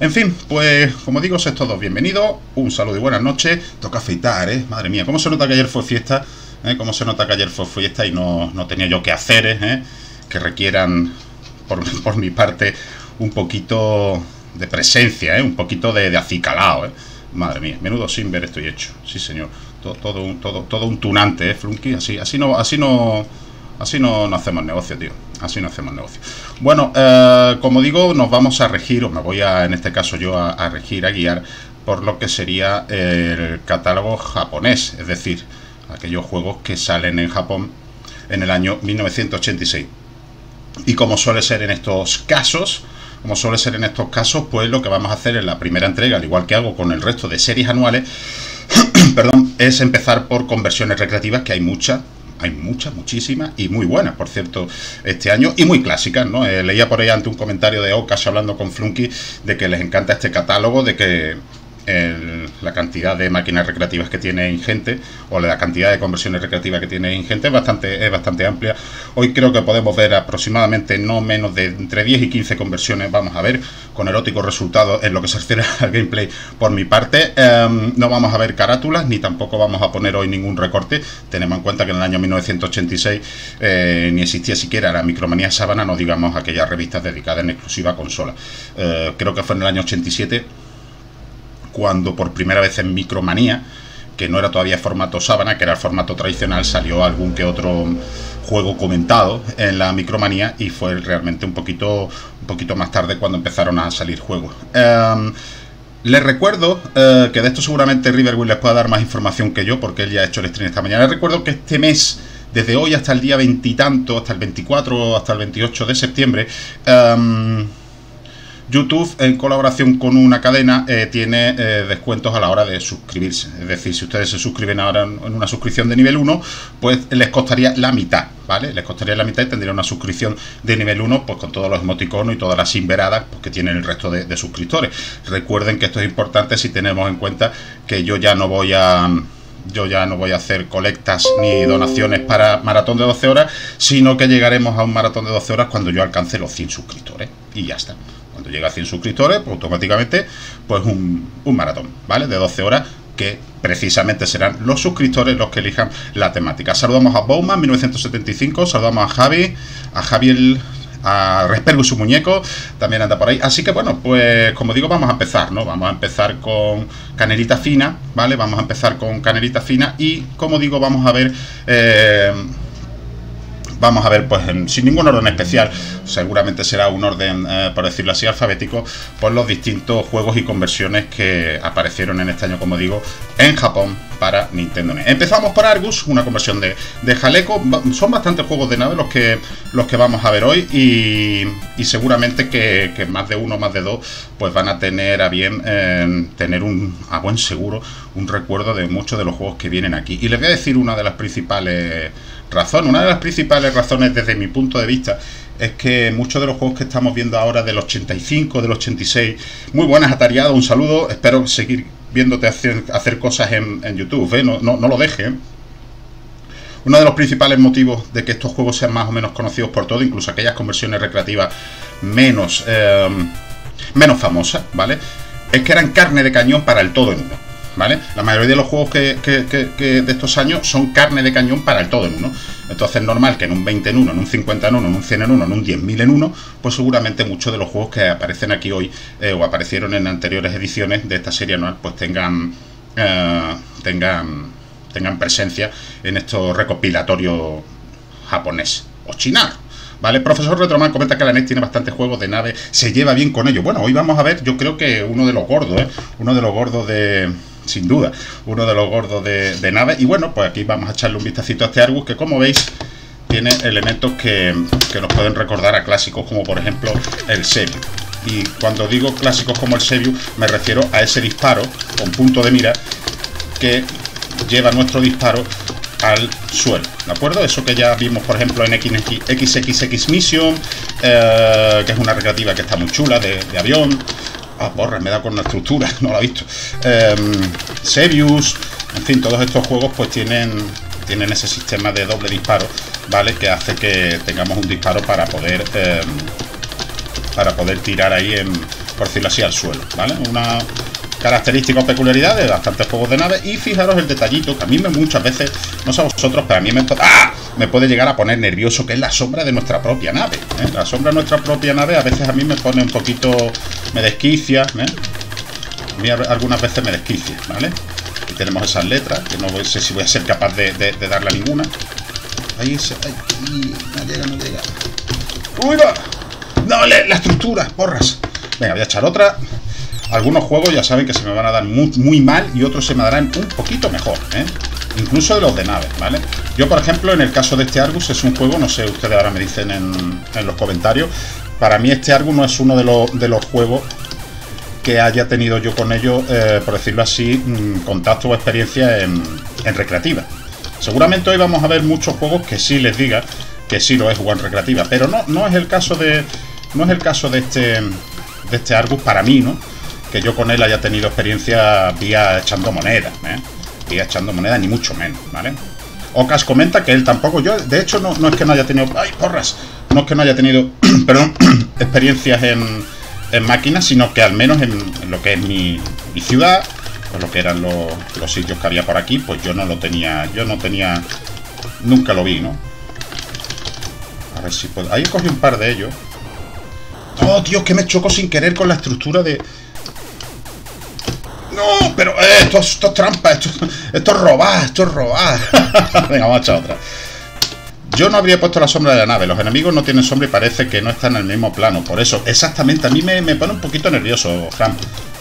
En fin, pues como digo, sois todos bienvenidos. Un saludo y buenas noches. Toca afeitar, ¿eh? Madre mía, cómo se nota que ayer fue fiesta, ¿eh? Cómo se nota que ayer fue fiesta y no tenía yo que hacer, ¿eh? Que requieran, por mi parte, un poquito de presencia, ¿eh? Un poquito de acicalao, ¿eh? Madre mía, menudo sinver estoy hecho. Sí, señor. Todo un tunante, ¿eh, Flunky? Así no hacemos negocio, tío. Así no hacemos negocio. Bueno, como digo, nos vamos a regir, o me voy a, en este caso yo, a regir, a guiar por lo que sería el catálogo japonés, es decir, aquellos juegos que salen en Japón en el año 1986. Y como suele ser en estos casos, pues lo que vamos a hacer en la primera entrega, al igual que hago con el resto de series anuales, perdón, es empezar por conversiones recreativas, que hay muchas. Hay muchas, muchísimas, y muy buenas, por cierto, este año, y muy clásicas, ¿no? Leía por ahí ante un comentario de Ocas hablando con Flunky de que les encanta este catálogo, de que la cantidad de máquinas recreativas que tiene ingente, o la cantidad de conversiones recreativas que tiene ingente, es bastante amplia. Hoy creo que podemos ver aproximadamente no menos de entre 10 y 15 conversiones, vamos a ver, con eróticos resultados en lo que se refiere al gameplay por mi parte. No vamos a ver carátulas, ni tampoco vamos a poner hoy ningún recorte. Tenemos en cuenta que en el año 1986 ni existía siquiera la Micromanía Sábana, no digamos aquellas revistas dedicadas en exclusiva a consola. Creo que fue en el año 87... cuando por primera vez en Micromanía, que no era todavía formato sábana, que era el formato tradicional, salió algún que otro juego comentado en la Micromanía, y fue realmente un poquito más tarde cuando empezaron a salir juegos. Les recuerdo que de esto seguramente Riverwill les pueda dar más información que yo, porque él ya ha hecho el stream esta mañana. Les recuerdo que este mes, desde hoy hasta el día veintitanto, hasta el 24, hasta el 28 de septiembre... YouTube, en colaboración con una cadena, tiene descuentos a la hora de suscribirse. Es decir, si ustedes se suscriben ahora en una suscripción de nivel 1, pues les costaría la mitad, ¿vale? Les costaría la mitad y tendrían una suscripción de nivel 1, pues con todos los emoticonos y todas las sinveradas, pues, que tienen el resto de suscriptores. Recuerden que esto es importante si tenemos en cuenta que yo ya no voy a hacer colectas ni donaciones para maratón de 12 horas, sino que llegaremos a un maratón de 12 horas cuando yo alcance los 100 suscriptores. Y ya está. Cuando llega a 100 suscriptores, pues automáticamente, pues un maratón, ¿vale? De 12 horas, que precisamente serán los suscriptores los que elijan la temática. Saludamos a Bowman 1975, saludamos a Javi, a Respergo y su muñeco, también anda por ahí. Así que bueno, pues como digo, vamos a empezar, ¿no? Vamos a empezar con Canelita Fina, ¿vale? Vamos a empezar con Canelita Fina y, como digo, vamos a ver... vamos a ver, pues sin ningún orden especial, seguramente será un orden, por decirlo así, alfabético, por los distintos juegos y conversiones que aparecieron en este año, como digo, en Japón para Nintendo NES. Empezamos por Argus, una conversión de Jaleco. Son bastantes juegos de nave los que vamos a ver hoy, y seguramente que más de uno, más de dos, pues van a tener a bien tener a buen seguro un recuerdo de muchos de los juegos que vienen aquí. Y les voy a decir una de las principales... razones desde mi punto de vista es que muchos de los juegos que estamos viendo ahora del 85, del 86, muy buenas Atariado, un saludo, espero seguir viéndote hacer cosas en YouTube, ¿eh? No lo dejes. Uno de los principales motivos de que estos juegos sean más o menos conocidos por todos, incluso aquellas conversiones recreativas menos famosas, ¿vale?, es que eran carne de cañón para el todo en uno, ¿vale? La mayoría de los juegos que de estos años son carne de cañón para el todo en uno. Entonces es normal que en un 20 en uno, en un 50 en uno, en un 100 en uno, en un 10.000 en uno, pues seguramente muchos de los juegos que aparecen aquí hoy o aparecieron en anteriores ediciones de esta serie anual, pues tengan presencia en estos recopilatorios japonés o chinar. Vale, profesor Retroman comenta que la NES tiene bastantes juegos de nave, se lleva bien con ellos. Bueno, hoy vamos a ver, yo creo que uno de los gordos, ¿eh? Uno de los gordos de... sin duda, uno de los gordos de nave. Y bueno, pues aquí vamos a echarle un vistacito a este Argus, que como veis tiene elementos que nos pueden recordar a clásicos como por ejemplo el Xevious. Y cuando digo clásicos como el Xevious, me refiero a ese disparo con punto de mira que lleva nuestro disparo al suelo, ¿de acuerdo? Eso que ya vimos, por ejemplo, en XXX Mission, que es una recreativa que está muy chula, de avión. Ah, porra, me da con la estructura, no la he visto. Xevious, en fin, todos estos juegos pues tienen ese sistema de doble disparo, ¿vale? Que hace que tengamos un disparo para poder tirar ahí en por decirlo así, al suelo, ¿vale? Una característica o peculiaridad de bastantes juegos de nave. Y fijaros el detallito que a mí muchas veces, no sé a vosotros, pero a mí me puede llegar a poner nervioso, que es la sombra de nuestra propia nave, ¿eh? La sombra de nuestra propia nave a veces a mí me pone un poquito, me desquicia, ¿eh? A mí algunas veces me desquicia, ¿vale? Aquí tenemos esas letras, que no sé si voy a ser capaz de darle a ninguna. Ahí se... Ahí, no llega, no llega. ¡Uy, va! ¡No, la estructura! ¡Porras! Venga, voy a echar otra. Algunos juegos ya saben que se me van a dar muy, muy mal y otros se me darán un poquito mejor, ¿eh? Incluso de los de naves, ¿vale? Yo, por ejemplo, en el caso de este Argus es un juego, no sé, ustedes ahora me dicen en los comentarios, para mí este Argus no es uno de los juegos que haya tenido yo con ellos, por decirlo así, contacto o experiencia en recreativa. Seguramente hoy vamos a ver muchos juegos que sí les diga que sí lo he jugado en recreativa, pero no es el caso de este Argus para mí, ¿no? Que yo con él haya tenido experiencia vía echando monedas, ¿eh? Vía echando monedas, ni mucho menos, ¿vale? Ocas comenta que él tampoco, yo de hecho no es que no haya tenido, ¡ay, porras! No es que no haya tenido, perdón, experiencias en máquinas, sino que al menos en lo que es mi ciudad, pues lo que eran los sitios que había por aquí, pues yo no lo tenía, nunca lo vi, ¿no? A ver si puedo, ahí cogí un par de ellos. ¡Oh, Dios, que me chocó sin querer con la estructura de... ¡No! Pero esto es trampa, esto es robar, Venga, vamos a echar otra. Yo no habría puesto la sombra de la nave. Los enemigos no tienen sombra y parece que no están en el mismo plano. Por eso, exactamente, a mí me pone un poquito nervioso, Fran.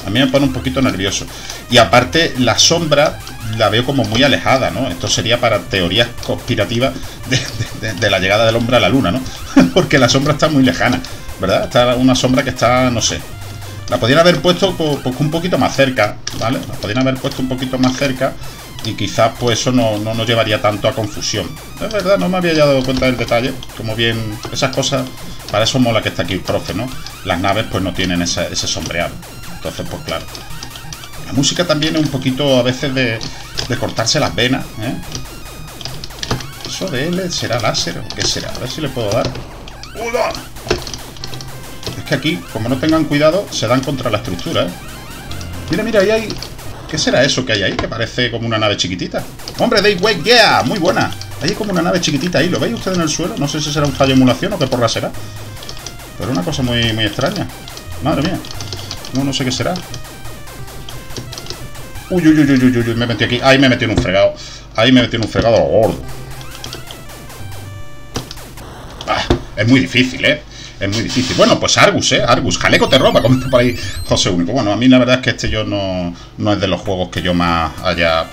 A mí me pone un poquito nervioso. Y aparte, la sombra la veo como muy alejada, ¿no? Esto sería para teorías conspirativas de la llegada del hombre a la luna, ¿no? Porque la sombra está muy lejana, ¿verdad? Está una sombra que está, no sé. La podrían haber puesto pues, un poquito más cerca, ¿vale? La podrían haber puesto un poquito más cerca y quizás pues eso no nos llevaría tanto a confusión. Es verdad, no me había dado cuenta del detalle. Como bien, esas cosas, para eso mola que está aquí el profe, ¿no? Las naves pues no tienen ese sombreado. Entonces, pues claro. La música también es un poquito a veces de cortarse las venas, ¿eh? ¿Eso de L será láser o qué será? A ver si le puedo dar. ¡Uda! Es que aquí, como no tengan cuidado, se dan contra la estructura, ¿eh? Mira, mira, ahí hay... ¿Qué será eso que hay ahí? Que parece como una nave chiquitita. ¡Hombre, Day Wake! ¡Yeah! ¡Muy buena! Ahí hay como una nave chiquitita ahí. ¿Lo veis ustedes en el suelo? No sé si será un fallo de emulación o qué porra será. Pero una cosa muy, muy extraña. Madre mía. No sé qué será. Uy, uy, uy, uy, uy, me metí aquí. Ahí me metí en un fregado. Ahí me metí en un fregado gordo. Ah, es muy difícil, ¿eh? Es muy difícil. Bueno, pues Argus, ¿eh? Argus. Jaleco te roba, comenta por ahí José Único. Bueno, a mí la verdad es que este yo no es de los juegos que yo más haya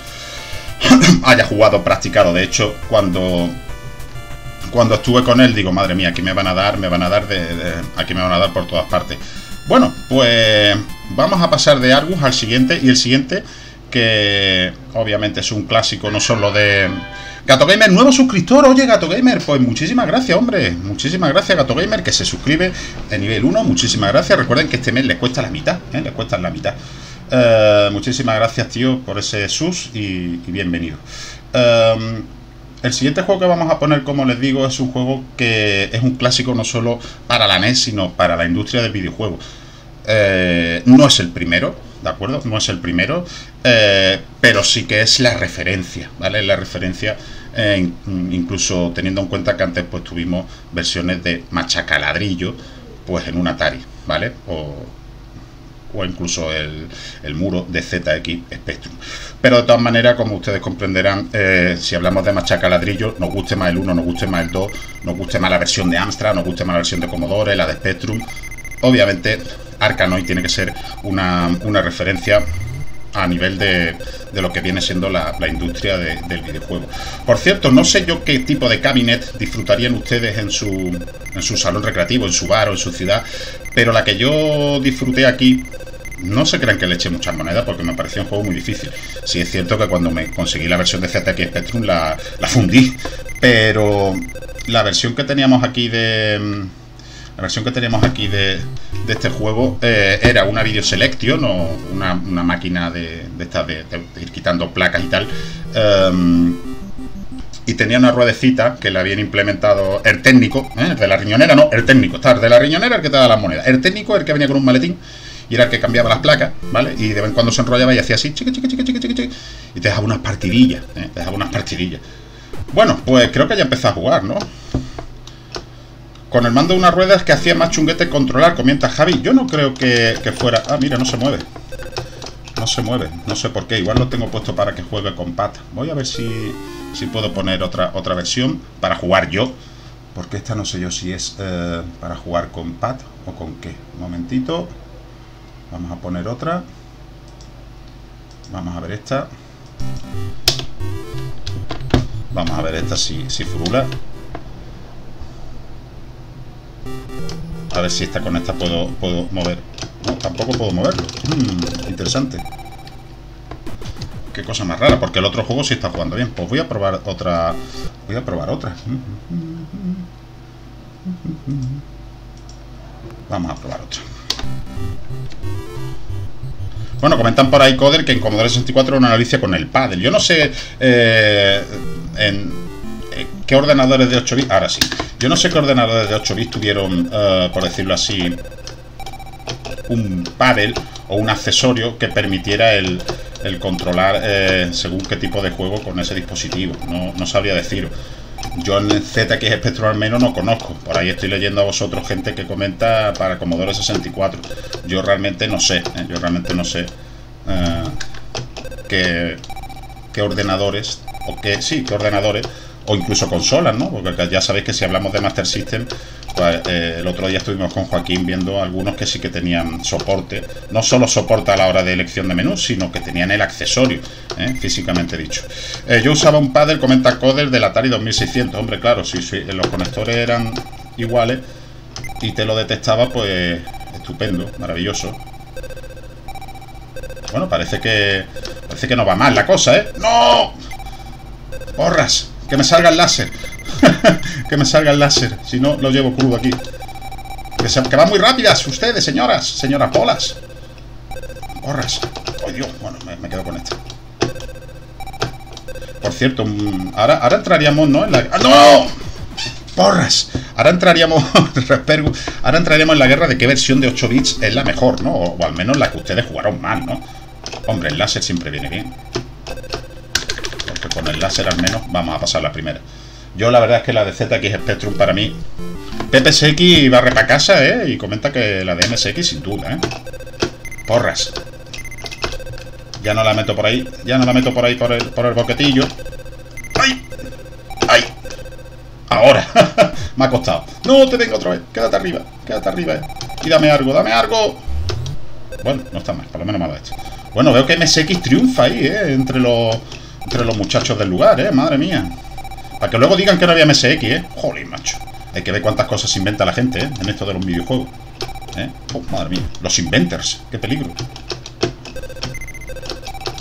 jugado, practicado. De hecho, cuando estuve con él, digo, madre mía, aquí me van a dar aquí me van a dar por todas partes. Bueno, pues vamos a pasar de Argus al siguiente. Y el siguiente, que obviamente es un clásico, no solo de... Gato Gamer, nuevo suscriptor. Oye, Gato Gamer, pues muchísimas gracias, hombre. Muchísimas gracias, Gato Gamer, que se suscribe de nivel 1. Muchísimas gracias. Recuerden que este mes les cuesta la mitad, ¿eh? Les cuesta la mitad. Muchísimas gracias, tío, por ese sus y bienvenido. El siguiente juego que vamos a poner, como les digo, es un juego que es un clásico no solo para la NES, sino para la industria del videojuego. No es el primero, ¿de acuerdo? No es el primero, pero sí que es la referencia, ¿vale? La referencia, incluso teniendo en cuenta que antes pues tuvimos versiones de machacaladrillo, pues en un Atari, ¿vale? O incluso el muro de ZX Spectrum. Pero de todas maneras, como ustedes comprenderán, si hablamos de machacaladrillo, nos guste más el 1, nos guste más el 2, nos guste más la versión de Amstrad, nos guste más la versión de Commodore, la de Spectrum. Obviamente, Arkanoid tiene que ser una referencia a nivel de lo que viene siendo la industria del videojuego. Por cierto, no sé yo qué tipo de cabinet disfrutarían ustedes en su salón recreativo, en su bar o en su ciudad, pero la que yo disfruté aquí, no se crean que le eché muchas monedas porque me pareció un juego muy difícil. Sí es cierto que cuando me conseguí la versión de ZX Spectrum la fundí, pero la versión que teníamos aquí de... La versión que tenemos aquí de este juego era una Video Selection o una máquina de estas de ir quitando placas y tal. Y tenía una ruedecita que la habían implementado el técnico, el de la riñonera, no, el técnico, el de la riñonera, el que te da las monedas. El técnico, el que venía con un maletín y era el que cambiaba las placas, ¿vale? Y de vez en cuando se enrollaba y hacía así, chiqui, chiqui, chiqui, chiqui, chiqui, y te dejaba unas partidillas, ¿eh? Te dejaba unas partidillas. Bueno, pues creo que ya empecé a jugar, ¿no? Con el mando de unas ruedas que hacía más chunguete controlar, comienza Javi. Yo no creo que fuera... Ah, mira, no se mueve. No se mueve, no sé por qué. Igual lo tengo puesto para que juegue con pata. Voy a ver si puedo poner otra versión para jugar yo. Porque esta no sé yo si es para jugar con pad o con qué. Un momentito. Vamos a poner otra. Vamos a ver esta. Vamos a ver esta si furula. A ver si esta con esta puedo mover. No, tampoco puedo moverlo. Interesante. Qué cosa más rara, porque el otro juego sí está jugando bien. Pues voy a probar otra. Voy a probar otra. Vamos a probar otra. Bueno, comentan por ahí Coder que en Commodore 64 una analicia con el paddle. Yo no sé qué ordenadores de 8 bits. Ahora sí. Yo no sé qué ordenadores de 8 bits tuvieron, por decirlo así, un paddle o un accesorio que permitiera el controlar según qué tipo de juego con ese dispositivo. No sabría decirlo. Yo en el ZX Spectrum al menos no conozco. Por ahí estoy leyendo a vosotros gente que comenta para Commodore 64. Yo realmente no sé, ¿eh? Yo realmente no sé qué ordenadores, o qué, sí, qué ordenadores, o incluso consolas, ¿no? Porque ya sabéis que si hablamos de Master System, pues, el otro día estuvimos con Joaquín viendo algunos que sí que tenían soporte. No solo soporte a la hora de elección de menú, sino que tenían el accesorio, físicamente dicho. Yo usaba un paddle, comenta Coder, del Atari 2600. Hombre, claro, si los conectores eran iguales y te lo detectaba, pues estupendo, maravilloso. Bueno, parece que no va mal la cosa, ¿eh? ¡No! ¡Porras! ¡Que me salga el láser! ¡Que me salga el láser! Si no, lo llevo crudo aquí. ¡Que van muy rápidas ustedes, señoras! ¡Señoras bolas! ¡Porras! ¡Oh, Dios! Bueno, me quedo con esta. Por cierto, ahora entraríamos, ¿no? En la... ¡Ah, no! ¡Porras! Ahora entraríamos... ahora entraríamos en la guerra de qué versión de 8 bits es la mejor, ¿no? O al menos la que ustedes jugaron mal, ¿no? Hombre, el láser siempre viene bien. Con el láser al menos vamos a pasar la primera. Yo la verdad es que la de ZX Spectrum para mí... PPSX barre para casa, ¿eh? Y comenta que la de MSX sin duda, ¿eh? Porras. Ya no la meto por ahí. Ya no la meto por ahí por el boquetillo. ¡Ay! ¡Ay! Ahora. Me ha costado. No, te vengo otra vez. Quédate arriba. Quédate arriba, ¿eh? Y dame algo. ¡Dame algo! Bueno, no está mal. Por lo menos me lo he hecho. Bueno, veo que MSX triunfa ahí, ¿eh? Entre los muchachos del lugar, madre mía. Para que luego digan que no había MSX, Jolín, macho. Hay que ver cuántas cosas se inventa la gente, en esto de los videojuegos. Oh, madre mía. Los inventors, qué peligro.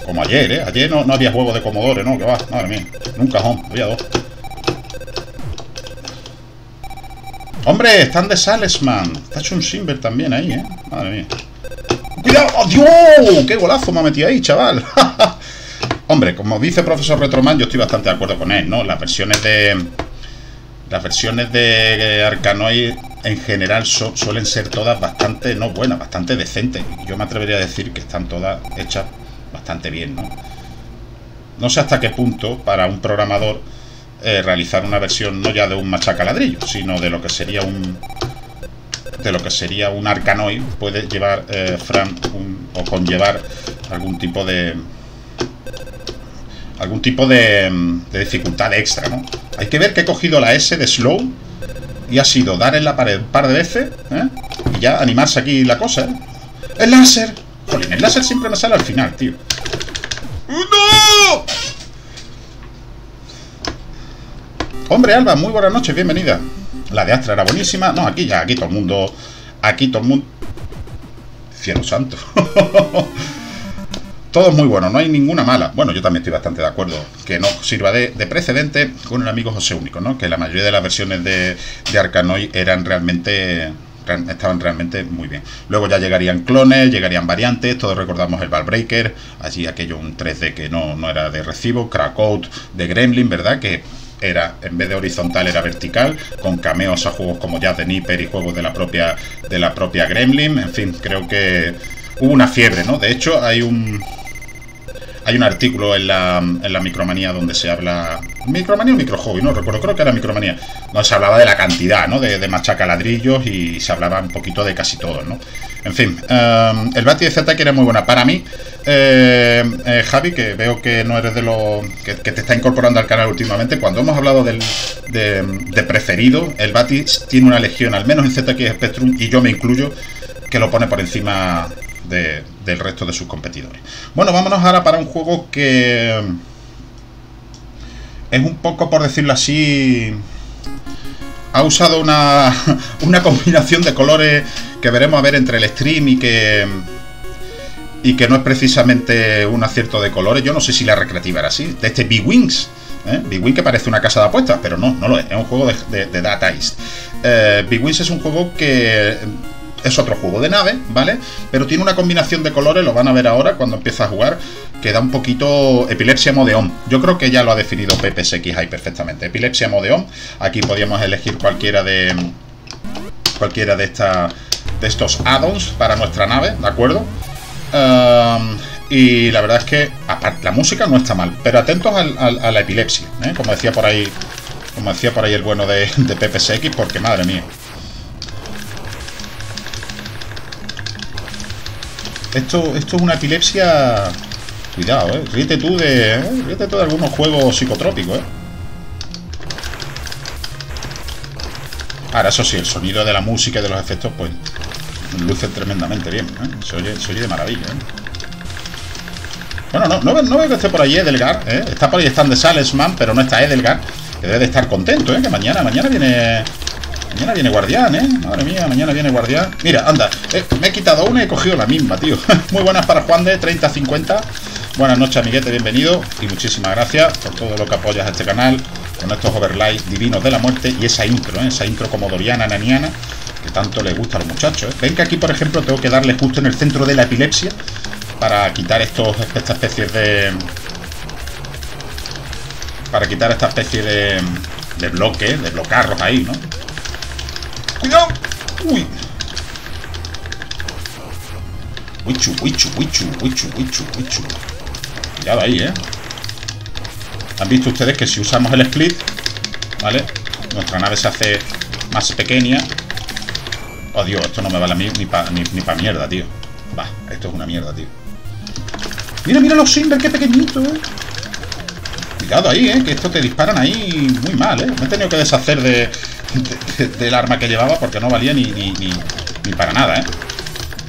Como ayer, Ayer no había juegos de Commodore, ¿no? Que va, madre mía. En un cajón, había dos. ¡Hombre! Están de Salesman. Está hecho un Simber también ahí, Madre mía. ¡Cuidado! ¡Oh, Dios! ¡Qué golazo me ha metido ahí, chaval! Hombre, como dice profesor Retroman, yo estoy bastante de acuerdo con él, ¿no? Las versiones de Arkanoid en general suelen ser todas bastante, no buenas, bastante decentes. Yo me atrevería a decir que están todas hechas bastante bien, ¿no? No sé hasta qué punto para un programador realizar una versión no ya de un machacaladrillo, sino de lo que sería un Arkanoid puede llevar, Fran, o conllevar algún tipo de dificultad extra, ¿no? Hay que ver que he cogido la S de slow y ha sido dar en la pared un par de veces, y ya animarse aquí la cosa, ¡El láser! Jolín, el láser siempre me sale al final, tío. ¡No! Hombre, Alba, muy buenas noches, bienvenida. La de Astra era buenísima. No, aquí ya, aquí todo el mundo... Aquí todo el mundo... Cielo santo. Todo es muy bueno, no hay ninguna mala. Bueno, yo también estoy bastante de acuerdo que no sirva de precedente con el amigo José Único, ¿no? Que la mayoría de las versiones de Arkanoid eran estaban realmente muy bien. Luego ya llegarían clones, llegarían variantes, todos recordamos el Ballbreaker, allí aquello un 3D que no era de recibo, Crackout de Gremlin, ¿verdad? Que era, en vez de horizontal era vertical, con cameos a juegos como Jazz de Nipper y juegos de la propia Gremlin. En fin, creo que... hubo una fiebre, ¿no? De hecho, hay un artículo en la Micromanía donde se habla... ¿Micromanía o Microhobby? No recuerdo, creo que era Micromanía. Donde se hablaba de la cantidad, ¿no? De machacaladrillos y se hablaba un poquito de casi todo, ¿no? En fin, el Bati de Z que era muy buena para mí. Javi, que veo que no eres de los... que te está incorporando al canal últimamente. Cuando hemos hablado de preferido, el Bati tiene una legión, al menos en ZX Spectrum, y yo me incluyo, que lo pone por encima... Del resto de sus competidores. Bueno, vámonos ahora para un juego que es un poco, por decirlo así, ha usado una combinación de colores que veremos a ver entre el stream y que no es precisamente un acierto de colores. Yo no sé si la recreativa era así, de este B-Wings, B-Wings, que parece una casa de apuestas, pero no lo es. Es un juego de Data East. B-Wings es un juego que... es otro juego de nave, ¿vale? Pero tiene una combinación de colores, lo van a ver ahora cuando empieza a jugar, que da un poquito epilepsia modeón. Yo creo que ya lo ha definido PPSX ahí perfectamente. Epilepsia modeón. Aquí podíamos elegir cualquiera de estos add-ons para nuestra nave, ¿de acuerdo? Y la verdad es que la música no está mal, pero atentos a la epilepsia, ¿eh? Como decía por ahí el bueno de PPSX, porque madre mía. Esto es una epilepsia... Cuidado, ¿eh? Ríete tú de algunos juegos psicotrópicos, ¿eh? Ahora, eso sí, el sonido de la música y de los efectos, pues... lucen tremendamente bien, ¿eh? Se oye de maravilla, ¿eh? Bueno, no veo que esté por ahí Edelgar, ¿eh? Está por ahí Stan de Salesman, pero no está Edelgar. Que debe de estar contento, ¿eh? Que mañana viene... Mañana viene guardián, ¿eh? Madre mía, mañana viene guardián. Mira, anda, me he quitado una y he cogido la misma, tío. Muy buenas para Juan de 3050. Buenas noches, amiguete, bienvenido. Y muchísimas gracias por todo lo que apoyas a este canal, con estos overlays divinos de la muerte. Y esa intro, ¿eh? Esa intro comodoriana, naniana, que tanto les gusta a los muchachos, ¿eh? Ven que aquí, por ejemplo, tengo que darle justo en el centro de la epilepsia para quitar estas especies de... Para quitar esta especie de bloque, de blocarros ahí, ¿no? ¡Cuidado! ¡Uy! ¡Wichu! Cuidado ahí, ¿eh? Han visto ustedes que si usamos el split, ¿vale? Nuestra nave se hace más pequeña. ¡Oh, Dios! Esto no me vale a mí ni pa mierda, tío. Va, esto es una mierda, tío. ¡Mira, mira los Simber! ¡Qué pequeñito, eh! Cuidado ahí, que esto te disparan ahí muy mal, eh. Me he tenido que deshacer del arma que llevaba porque no valía ni para nada, eh.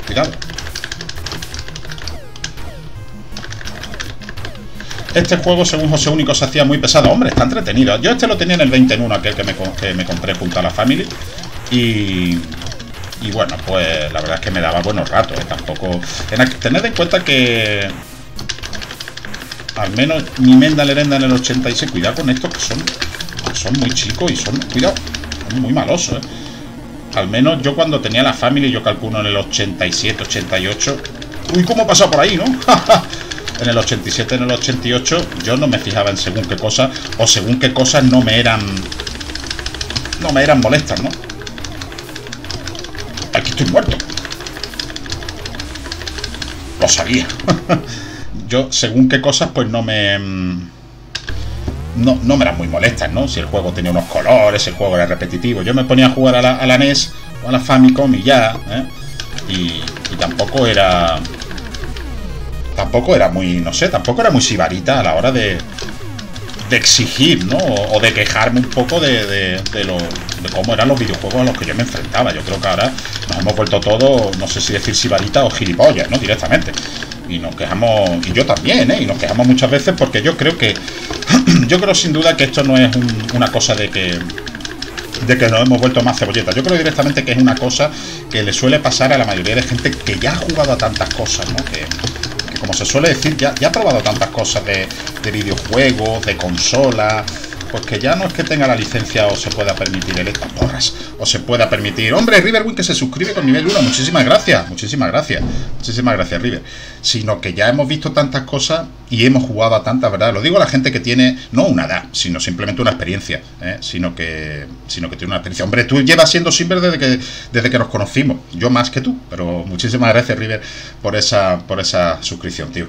Cuidado. Este juego, según José Único, se hacía muy pesado. Hombre, está entretenido. Yo este lo tenía en el 20 en 1, aquel que me compré junto a la Family. Y bueno, pues la verdad es que me daba buenos ratos, eh. Tampoco... Tened en cuenta que... Al menos mi Menda Lerenda en el 86. Cuidado con estos que son muy chicos y son... Cuidado, son muy malosos, ¿eh? Al menos yo cuando tenía la Family, yo calculo en el 87, 88... ¡Uy, cómo ha pasado por ahí!, ¿no? En el 87, en el 88, yo no me fijaba en según qué cosas, o según qué cosas no me eran molestas, ¿no? Aquí estoy muerto. Lo sabía. Yo, según qué cosas, pues no me eran muy molestas, ¿no? Si el juego tenía unos colores, el juego era repetitivo. Yo me ponía a jugar a la NES o a la Famicom y ya, ¿eh? Y tampoco era muy, no sé, tampoco era muy sibarita a la hora de exigir, ¿no? O de quejarme un poco de cómo eran los videojuegos a los que yo me enfrentaba. Yo creo que ahora nos hemos vuelto todos, no sé si decir sibarita o gilipollas, ¿no? Directamente. Y nos quejamos, y yo también, ¿eh? Y nos quejamos muchas veces porque yo creo que... yo creo sin duda que esto no es una cosa de que nos hemos vuelto más cebolletas. Yo creo directamente que es una cosa que le suele pasar a la mayoría de gente que ya ha jugado a tantas cosas, ¿no? Que como se suele decir, ya ha probado tantas cosas de videojuegos, de consolas... Pues que ya no es que tenga la licencia o se pueda permitir el estas porras. O se pueda permitir... ¡Hombre, Riverwind, que se suscribe con nivel 1! ¡Muchísimas gracias! Muchísimas gracias. Muchísimas gracias, River. Sino que ya hemos visto tantas cosas y hemos jugado a tantas, ¿verdad? Lo digo a la gente que tiene, no una edad, sino simplemente una experiencia, ¿eh? Sino que tiene una experiencia. Hombre, tú llevas siendo Silver desde que nos conocimos. Yo más que tú. Pero muchísimas gracias, River, por esa suscripción, tío.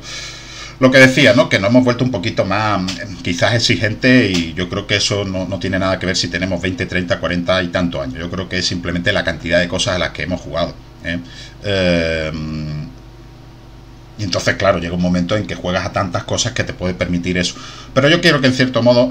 Lo que decía, ¿no? Que nos hemos vuelto un poquito más, quizás, exigente, y yo creo que eso no tiene nada que ver si tenemos 20, 30, 40 y tantos años. Yo creo que es simplemente la cantidad de cosas a las que hemos jugado, ¿eh? Y entonces, claro, llega un momento en que juegas a tantas cosas que te puede permitir eso. Pero yo quiero que, en cierto modo...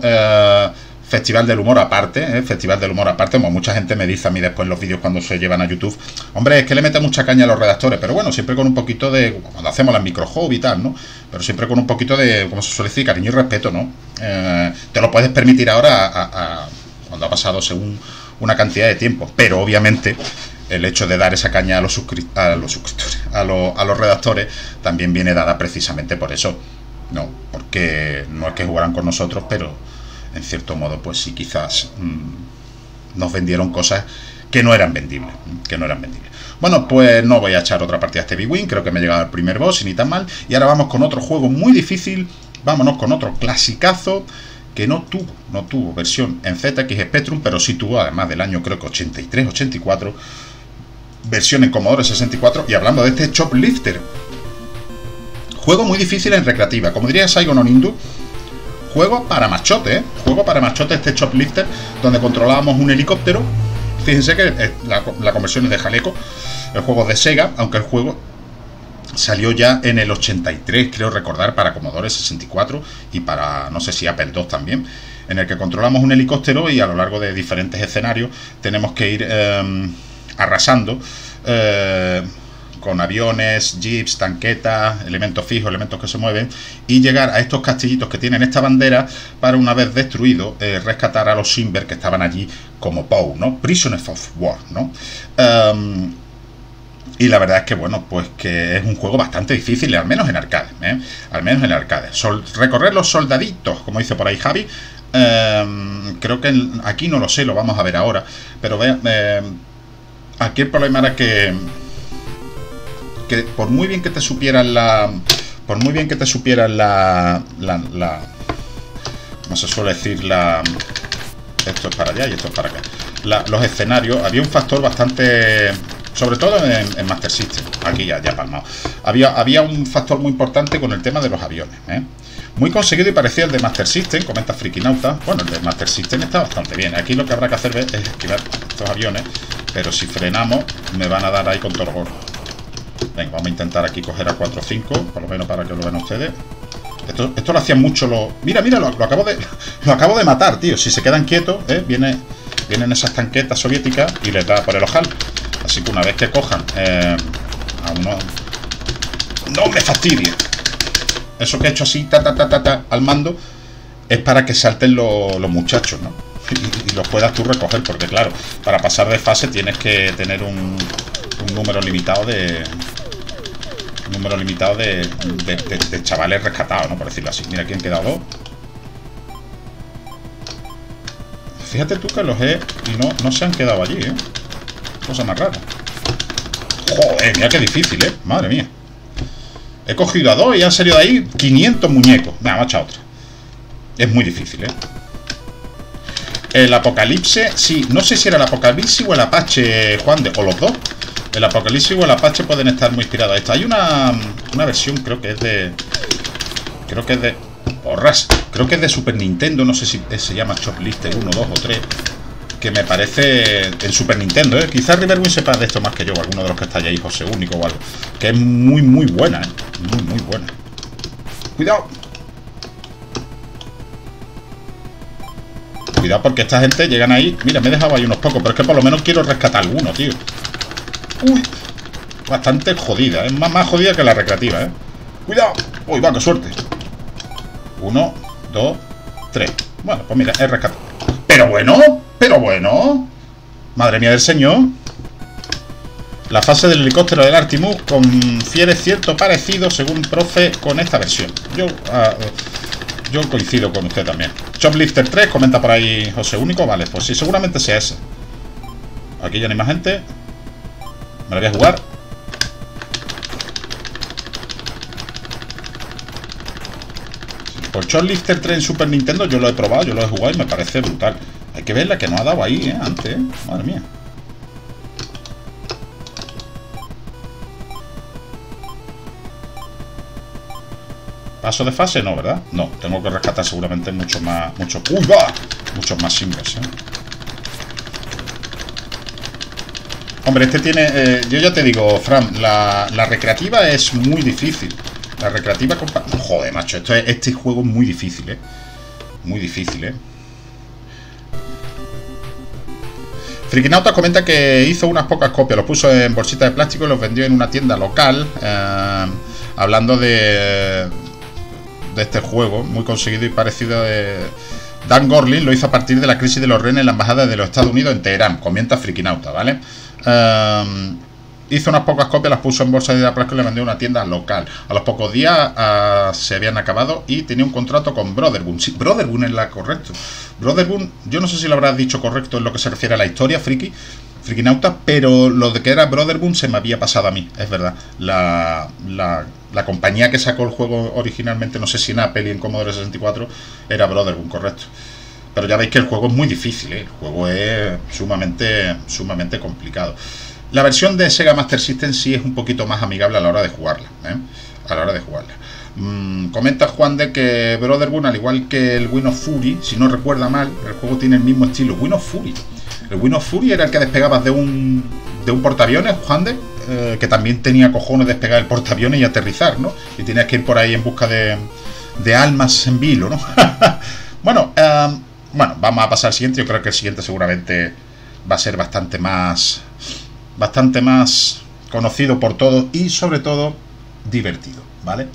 Festival del humor aparte, ¿eh? Festival del humor aparte, como mucha gente me dice a mí después en los vídeos cuando se llevan a YouTube, hombre, es que le mete mucha caña a los redactores, pero bueno, siempre con un poquito de, cuando hacemos las micro hobby y tal, ¿no? Pero siempre con un poquito de, como se suele decir, cariño y respeto, ¿no? Te lo puedes permitir ahora cuando ha pasado según una cantidad de tiempo, pero obviamente el hecho de dar esa caña a los redactores también viene dada precisamente por eso, ¿no? Porque no es que jugaran con nosotros, pero en cierto modo, pues sí, quizás nos vendieron cosas que no eran vendibles, Bueno, pues no voy a echar otra partida a este B-Wing, creo que me he llegado al primer boss, y ni tan mal. Y ahora vamos con otro juego muy difícil, vámonos con otro clasicazo, que no tuvo versión en ZX Spectrum, pero sí tuvo, además del año, creo que 83, 84, versión en Commodore 64, y hablando de este Choplifter. Juego muy difícil en recreativa, como diría Saigon Onindu. Juego para machote, ¿eh? Juego para machote este Choplifter, donde controlábamos un helicóptero. Fíjense que la conversión es de Jaleco, el juego de Sega, aunque el juego salió ya en el 83, creo recordar, para Commodore 64 y para, no sé si Apple II también, en el que controlamos un helicóptero y a lo largo de diferentes escenarios tenemos que ir arrasando con aviones, jeeps, tanquetas, elementos fijos, elementos que se mueven, y llegar a estos castillitos que tienen esta bandera para, una vez destruido, rescatar a los Simber que estaban allí como POW, ¿no? Prisoners of War, ¿no? Y la verdad es que, bueno, pues que es un juego bastante difícil, al menos en arcade, ¿eh? Al menos en arcade. Recorrer los soldaditos, como dice por ahí Javi. Creo que aquí no lo sé, lo vamos a ver ahora. Pero vean, aquí el problema era que por muy bien que te supieran la como se suele decir, esto es para allá y esto es para acá, los escenarios, había un factor bastante, sobre todo en Master System, aquí ya palmado, había un factor muy importante con el tema de los aviones, ¿eh? Muy conseguido y parecido al de Master System, comenta Frikinauta. Bueno, el de Master System está bastante bien. Aquí lo que habrá que hacer es esquivar estos aviones, pero si frenamos me van a dar ahí con todo gordo. Venga, vamos a intentar aquí coger a 4 o 5, por lo menos para que lo vean ustedes. Esto lo hacían mucho los... Mira, lo acabo de matar, tío. Si se quedan quietos, ¿eh? Vienen esas tanquetas soviéticas y les da por el ojal. Así que una vez que cojan a uno... ¡No me fastidie! Eso que he hecho así, al mando, es para que salten los muchachos, ¿no? Y los puedas tú recoger, porque claro, para pasar de fase tienes que tener un número limitado de chavales rescatados, ¿no? Por decirlo así. Mira, aquí han quedado dos. Fíjate tú que los he... Y no se han quedado allí, ¿eh? Cosa más rara. Joder, mira qué difícil, ¿eh? Madre mía. He cogido a dos y han salido de ahí 500 muñecos. Nada, macha otra. Es muy difícil, ¿eh? El Apocalipse, sí. No sé si era el Apocalipse o el Apache, Juan de... O los dos. El Apocalipsis o el Apache pueden estar muy inspirados a esto. Hay una versión, creo que es de... ¡Porras! Creo que es de Super Nintendo. No sé si se llama Choplifter 1, 2 o 3. Que me parece... En Super Nintendo, ¿eh? Quizás Riverwind sepa de esto más que yo. Alguno de los que estáis ahí, José Único o algo. Que es muy, muy buena, ¿eh? Muy, muy buena. ¡Cuidado! Cuidado, porque esta gente llegan ahí... Mira, me he dejado ahí unos pocos. Pero es que por lo menos quiero rescatar alguno, tío. Uy, bastante jodida, es más jodida que la recreativa, ¿eh? ¡Cuidado! ¡Uy, va, qué suerte! 1, 2, 3. Bueno, pues mira, he rescatado. ¡Pero bueno! ¡Madre mía del señor! La fase del helicóptero del Artimus confiere cierto parecido, según profe, con esta versión. Yo yo coincido con usted también. Choplifter 3, comenta por ahí José Único. Vale, pues sí, seguramente sea ese. Aquí ya no hay más gente. Me la voy a jugar. Pues Choplifter 3 en Super Nintendo yo lo he probado, yo lo he jugado y me parece brutal. Hay que ver la que nos ha dado ahí, antes, madre mía. Paso de fase, no, ¿verdad? No, tengo que rescatar seguramente mucho más. Mucho, ¡uy, va! Muchos más singles, ¿eh? Hombre, este tiene. Yo ya te digo, Fran, la recreativa es muy difícil. La recreativa. Joder, macho, este juego es muy difícil, ¿eh? Muy difícil, ¿eh? Frikinautas comenta que hizo unas pocas copias, los puso en bolsitas de plástico y los vendió en una tienda local. Hablando de este juego, muy conseguido y parecido de... Dan Gorlin lo hizo a partir de la crisis de los rehenes en la embajada de los Estados Unidos en Teherán, comenta Frikinauta, ¿vale? Hizo unas pocas copias, las puso en bolsas de plástico y las vendió en una tienda local. A los pocos días se habían acabado y tenía un contrato con Broderbund. Sí, Broderbund es la correcta. Broderbund, yo no sé si lo habrás dicho correcto en lo que se refiere a la historia, Frikinauta, pero lo de que era Broderbund se me había pasado a mí, es verdad. La compañía que sacó el juego originalmente, no sé si en Apple y en Commodore 64, era Broderbund, correcto. Pero ya veis que el juego es muy difícil, ¿eh? El juego es sumamente complicado. La versión de Sega Master System sí es un poquito más amigable a la hora de jugarla, ¿eh? A la hora de jugarla. Comenta Juan de que Broderbund, al igual que el Wino Fury, si no recuerda mal, el juego tiene el mismo estilo. Wino Fury. El Wino Fury era el que despegabas de un portaaviones, Juan de... que también tenía cojones despegar el portaaviones y aterrizar, ¿no? Y tenías que ir por ahí en busca de almas en vilo, ¿no? Bueno, bueno, vamos a pasar al siguiente. Yo creo que el siguiente seguramente va a ser bastante más conocido por todos y sobre todo divertido, ¿vale?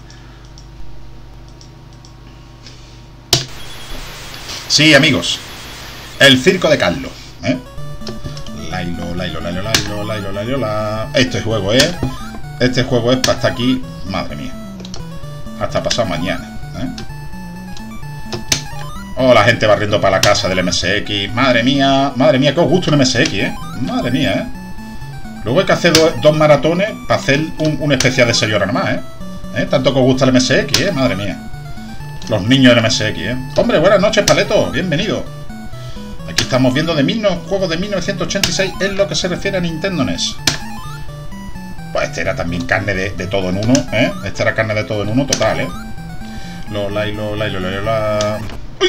Sí, amigos, el circo de Carlos, ¿eh? Lailo. Este juego es para estar aquí, madre mía. Hasta pasado mañana, ¿eh? Oh, la gente barriendo para la casa del MSX. Madre mía, que os gusta un MSX, ¿eh? Madre mía, ¿eh? Luego hay que hacer dos maratones para hacer un especial de 6 horas más, ¿eh? Tanto que os gusta el MSX, ¿eh? Madre mía. Los niños del MSX, ¿eh? Hombre, buenas noches, Paleto. Bienvenido. Aquí estamos viendo juegos de 1986 en lo que se refiere a Nintendo NES. Pues este era también carne de todo en uno, ¿eh? Este era carne de todo en uno total, ¿eh? Lola. ¡Uy!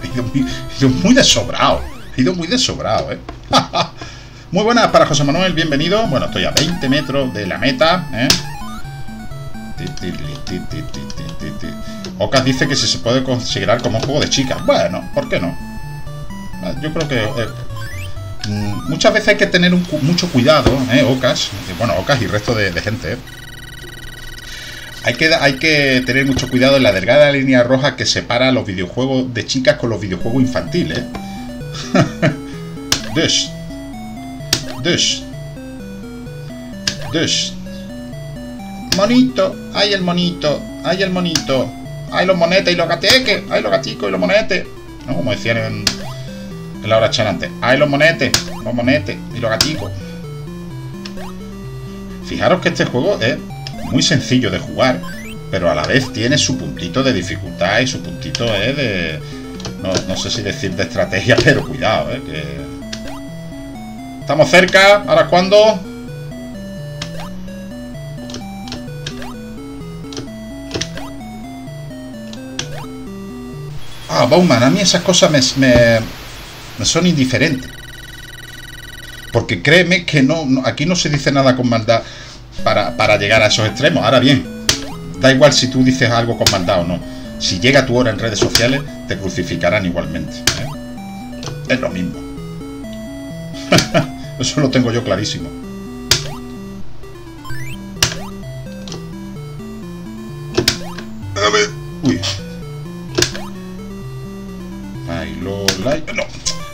He ido muy desobrado. ¿Eh? Muy buenas para José Manuel, bienvenido. Bueno, estoy a 20 metros de la meta, ¿eh? Ocas dice que si se puede considerar como un juego de chicas. Bueno, ¿por qué no? Yo creo que muchas veces hay que tener mucho cuidado, Ocas. Bueno, Ocas y resto de gente, ¿eh? Hay que tener mucho cuidado en la delgada línea roja que separa los videojuegos de chicas con los videojuegos infantiles, ¿eh? Monito, hay el monito, hay los monetes y los gateques, hay los gaticos y los monetes, ¿no? Como decían en la hora chanante. ¡Ay, los monetes y los gaticos! Fijaros que este juego es muy sencillo de jugar, pero a la vez tiene su puntito de dificultad y su puntito de... No sé si decir de estrategia, pero cuidado, que... Estamos cerca, ¿ahora cuándo? Ah, Bauman, a mí esas cosas me son indiferentes. Porque créeme que aquí no se dice nada con maldad para llegar a esos extremos. Ahora bien, da igual si tú dices algo con maldad o no. Si llega tu hora en redes sociales, te crucificarán igualmente, ¿eh? Es lo mismo. Eso lo tengo yo clarísimo. A ver. Uy. No.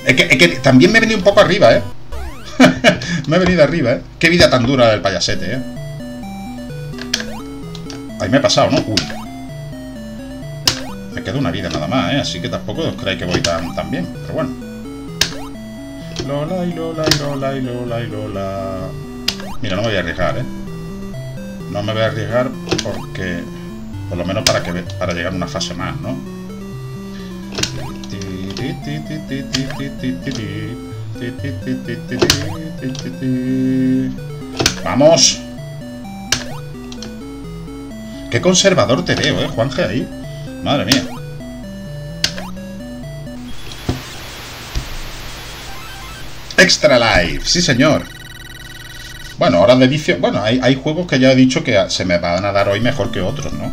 Es que también me he venido un poco arriba, ¿eh? Me he venido arriba, ¿eh? Qué vida tan dura del payasete, ¿eh? Ahí me he pasado, ¿no? Uy. Me queda una vida nada más, ¿eh? Así que tampoco os creáis que voy tan bien. Pero bueno. Lola y lola y lola y lola y lola. Mira, no me voy a arriesgar, ¿eh? No me voy a arriesgar porque... Por lo menos para llegar a una fase más, ¿no? ¡Vamos! ¡Qué conservador te veo, Juanje, ahí! ¡Madre mía! ¡Extra Life! ¡Sí, señor! Bueno, horas de vicio... Bueno, hay juegos que ya he dicho que se me van a dar hoy mejor que otros, ¿no?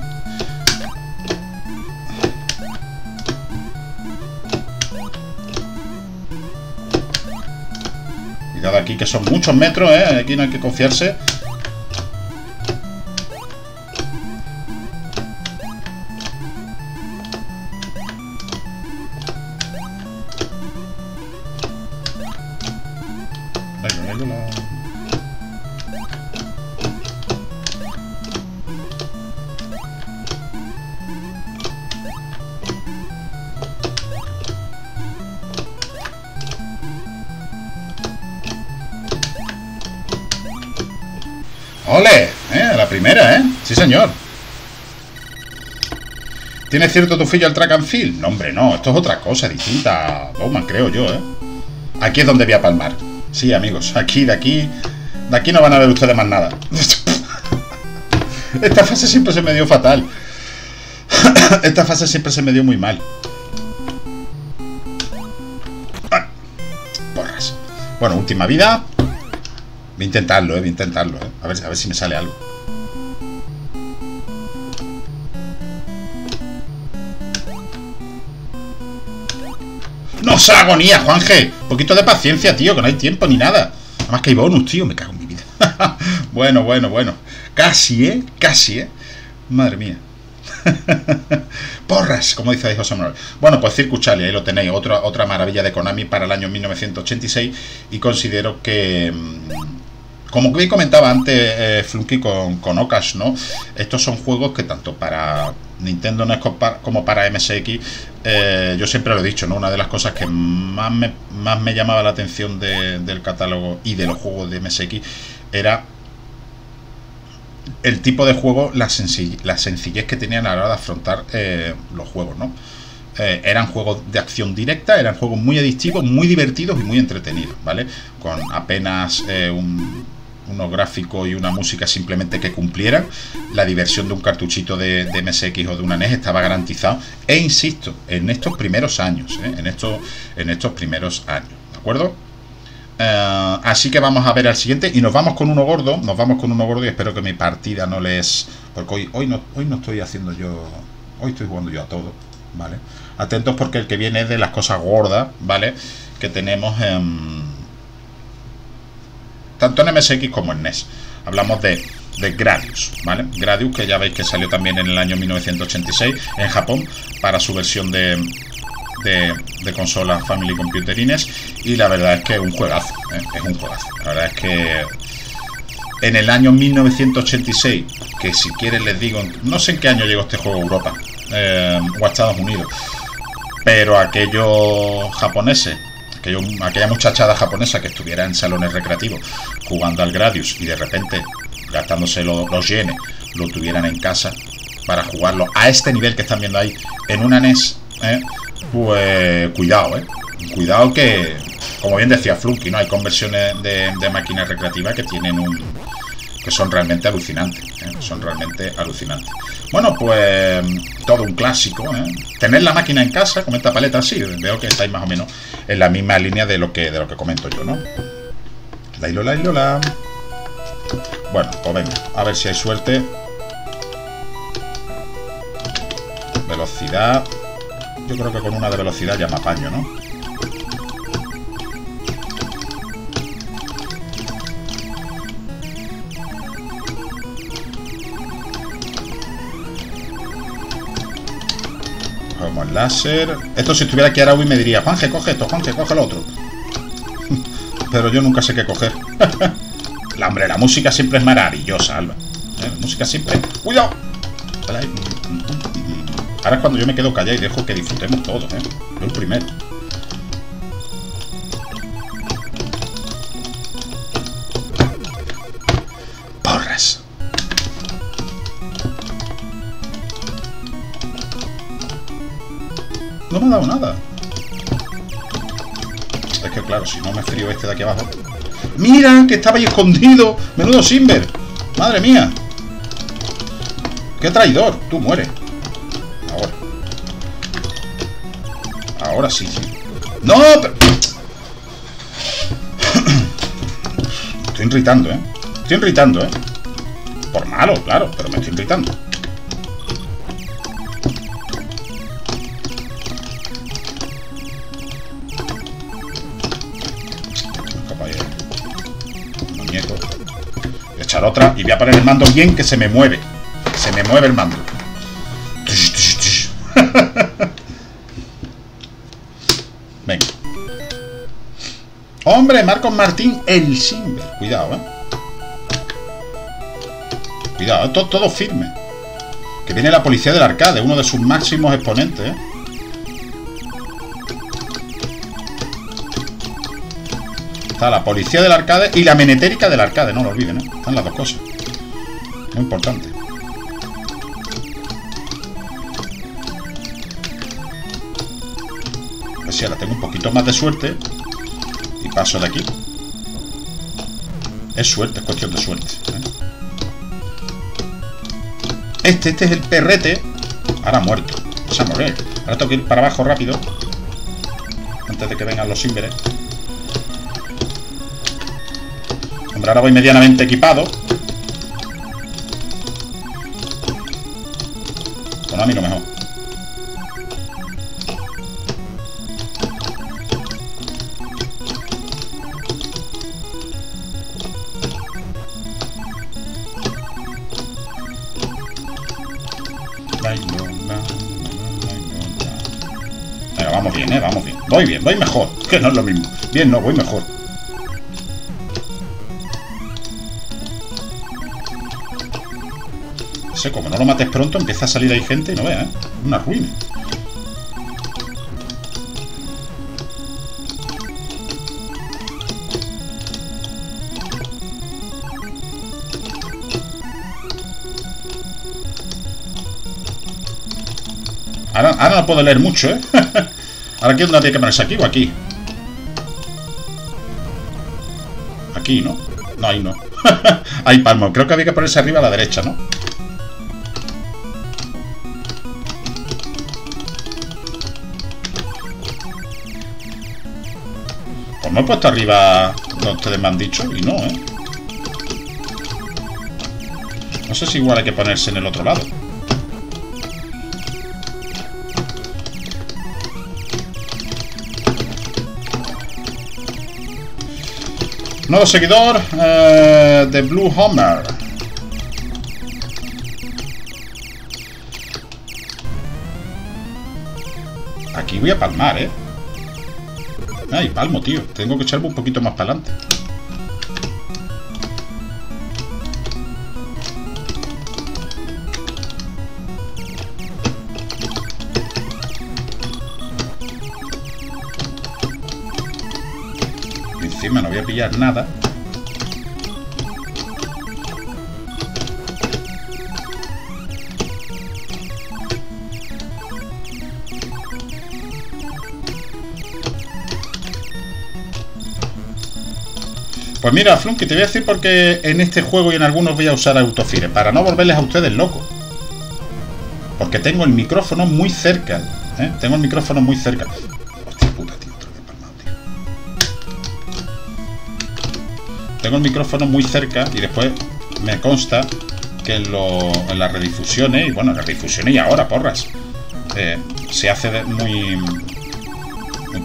Cuidado aquí, que son muchos metros, ¿eh? Aquí no hay que confiarse. ¡Ole! La primera, ¿eh? Sí, señor. ¿Tiene cierto tufillo al track and field? No, hombre, no. Esto es otra cosa distinta. Bowman, creo yo, ¿eh? Aquí es donde voy a palmar. Sí, amigos. Aquí, de aquí no van a ver ustedes más nada. Esta fase siempre se me dio fatal. Esta fase siempre se me dio muy mal. Ah, porras. Bueno, última vida. Voy a intentarlo, voy a intentarlo, a ver si me sale algo. ¡No se agonía, Juanje! Un poquito de paciencia, tío, que no hay tiempo ni nada. Además que hay bonus, tío, me cago en mi vida. Bueno, bueno, bueno. Casi, ¿eh? Casi, ¿eh? Madre mía. Porras, como dice José Manuel. Bueno, pues Circus Charlie, ahí lo tenéis. Otra maravilla de Konami para el año 1986. Y considero que... Como bien comentaba antes Flunky con Ocash, ¿no? Estos son juegos que tanto para Nintendo NES como para MSX, yo siempre lo he dicho, ¿no? Una de las cosas que más me llamaba la atención del catálogo y de los juegos de MSX era el tipo de juego, la sencillez que tenían a la hora de afrontar los juegos, ¿no? Eran juegos de acción directa, eran juegos muy adictivos, muy divertidos y muy entretenidos, ¿vale? Con apenas unos gráficos y una música simplemente que cumplieran, la diversión de un cartuchito de MSX o de una NES estaba garantizado, e insisto, en estos primeros años, en estos primeros años, ¿de acuerdo? Así que vamos a ver al siguiente y nos vamos con uno gordo, y espero que mi partida no les... Porque hoy no estoy haciendo yo, hoy estoy jugando yo a todo, ¿vale? Atentos porque el que viene es de las cosas gordas, ¿vale? Que tenemos en... tanto en MSX como en NES. Hablamos de Gradius, ¿vale? Gradius, que ya veis que salió también en el año 1986 en Japón para su versión de consola Family Computer NES. Y la verdad es que es un juegazo, ¿eh? Es un juegazo. La verdad es que en el año 1986, que si quieren les digo, no sé en qué año llegó este juego a Europa o a Estados Unidos, pero aquellos japoneses, aquella muchachada japonesa que estuviera en salones recreativos jugando al Gradius y de repente gastándose los yenes lo tuvieran en casa para jugarlo a este nivel que están viendo ahí en una NES, pues cuidado, cuidado, que como bien decía Flunky, ¿no? Hay conversiones de máquinas recreativas que tienen que son realmente alucinantes, son realmente alucinantes. Bueno, pues todo un clásico, tener la máquina en casa, comenta Paleta, sí, veo que estáis más o menos en la misma línea de lo que comento yo, ¿no? Lailola, lailola. Bueno, pues venga, a ver si hay suerte. Velocidad. Yo creo que con una de velocidad ya me apaño, ¿no? Cogemos el láser. Esto si estuviera aquí Araui me diría, Juanje, coge esto, Juanje, coge lo otro. Pero yo nunca sé qué coger. Hombre, la música siempre es maravillosa, Alba. La música siempre... ¡Cuidado! Ahora es cuando yo me quedo callado y dejo que disfrutemos todos, ¿eh? Yo el primero. Porras. No me ha dado nada. Es que claro, si no me frío este de aquí abajo... ¡Mira! ¡Que estaba ahí escondido! ¡Menudo Simber! ¡Madre mía! ¡Qué traidor! ¡Tú mueres! Ahora. Ahora sí, sí. ¡No! Pero... estoy irritando, ¿eh? Estoy irritando, ¿eh? Por malo, claro, pero me estoy irritando. Otra y voy a poner el mando bien que se me mueve. Se me mueve el mando. Venga. Hombre, Marcos Martín, el Simber. Cuidado, eh. Cuidado, todo firme. Que viene la policía del arcade, uno de sus máximos exponentes, eh. Está la policía del arcade y la menetérica del arcade, no lo olviden, ¿eh? Están las dos cosas. Muy importante. Pues sí, ahora tengo un poquito más de suerte. Y paso de aquí. Es suerte, es cuestión de suerte, ¿eh? Este es el perrete. Ahora muerto. Vamos a morir. Ahora tengo que ir para abajo rápido. Antes de que vengan los Simberes. Hombre, ahora voy medianamente equipado. Bueno, a mí lo mejor. Venga, vamos bien, ¿eh? Vamos bien. Voy bien, voy mejor. Que no es lo mismo. Bien, no, voy mejor. Como no lo mates pronto, empieza a salir ahí gente y no veas, ¿eh? Una ruina. Ahora no puedo leer mucho, ¿eh? Ahora aquí es donde tiene que ponerse, aquí o aquí. Aquí, ¿no? No, ahí no. Ahí, palmo. Creo que había que ponerse arriba a la derecha, ¿no? Me he puesto arriba, no, ustedes me han dicho y no, ¿eh? No sé si igual hay que ponerse en el otro lado. Nuevo seguidor de Blue Homer. Aquí voy a palmar, ¿eh? Ay, palmo, tío. Tengo que echarme un poquito más para adelante. Y encima no voy a pillar nada. Pues mira, Flunk, te voy a decir porque en este juego y en algunos voy a usar autofire, para no volverles a ustedes locos. Porque tengo el micrófono muy cerca, ¿eh? Tengo el micrófono muy cerca. Hostia puta, tío, otra vez palmado, tío. Tengo el micrófono muy cerca y después me consta que en las redifusiones, y bueno, las redifusiones y ahora, porras, se hace muy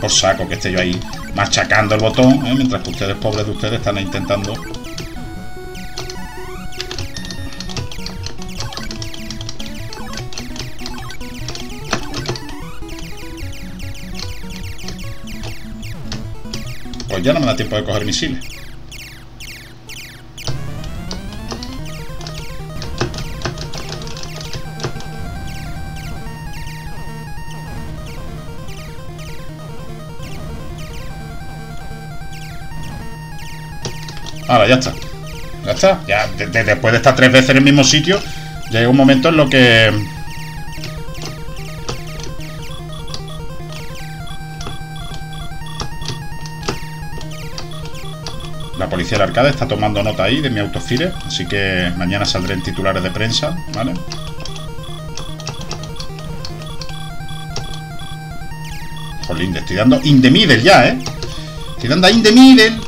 por saco que esté yo ahí machacando el botón, ¿eh? Mientras que ustedes, pobres de ustedes, están intentando. Pues ya no me da tiempo de coger misiles. Ahora, ya está. Ya está. Ya, después de estar tres veces en el mismo sitio, ya llega un momento en lo que... La policía del Arcade está tomando nota ahí de mi autofire, así que mañana saldré en titulares de prensa, ¿vale? Jolín, estoy dando in the middle ya, ¿eh? Estoy dando in the middle.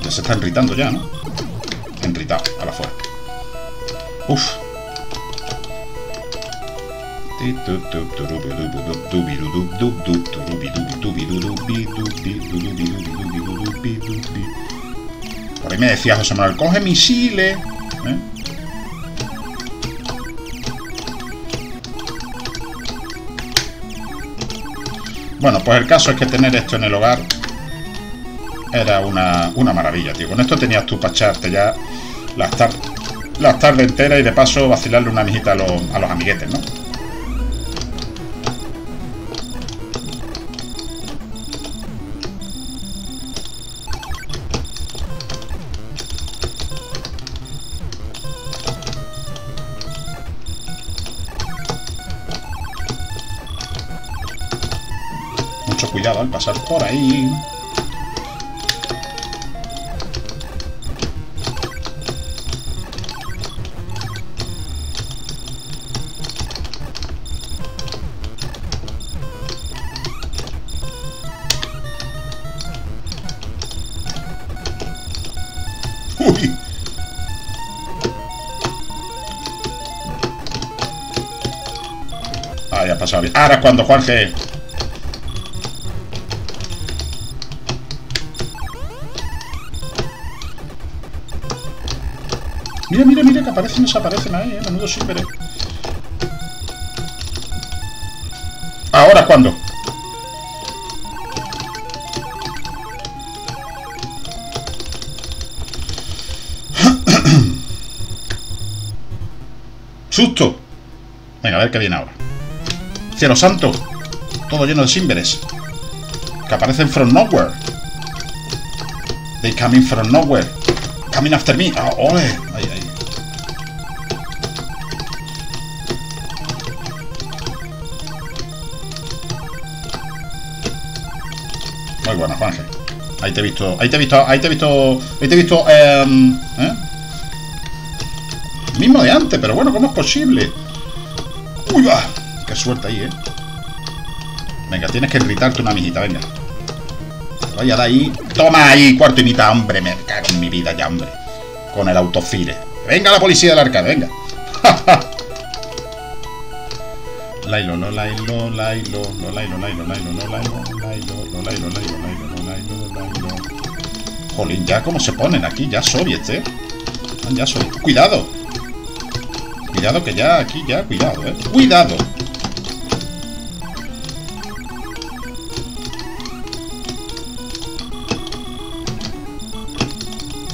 Ya se está enritando ya, ¿no? Enritado, a la fuera. Uf. Por ahí me decía José Manuel, coge misiles, ¿eh? Bueno, pues el caso es que tener esto en el hogar era una maravilla, tío. Con esto tenías tú para echarte ya las tardes enteras y de paso vacilarle una mijita a los amiguetes, ¿no? Cuidado al pasar por ahí. Uy. Ah, ya ha pasado bien. Ahora cuando Juanje... Mira, mira, mira, que aparecen y desaparecen ahí, menudo super. ¿Ahora cuándo? ¡Susto! Venga, a ver qué viene ahora. ¡Cielo santo! Todo lleno de símbolos. Que aparecen from nowhere. They coming from nowhere. Coming after me. ¡Ah, oh, ole! Ahí, ahí. Muy buena, Juanje. Ahí te he visto, ahí te he visto, ahí te he visto, ahí te he visto, mismo de antes, pero bueno, ¿cómo es posible? ¡Uy, va! ¡Qué suerte ahí, eh! Venga, tienes que irritarte una mijita, venga. Vaya de ahí. ¡Toma ahí, cuarto y mitad, hombre! Me cago en mi vida ya, hombre. Con el autofire. ¡Venga la policía del Arcade, venga! Lailo, lo lailo, lailo, lo lailo, lailo, lailo, lo lailo, lailo, lo lailo, lailo, lailo, lailo, lailo. Jolín, ya cómo se ponen aquí, ya soviets, eh. Ya soviets. ¡Cuidado! Cuidado que ya, aquí ya, cuidado, eh. ¡Cuidado!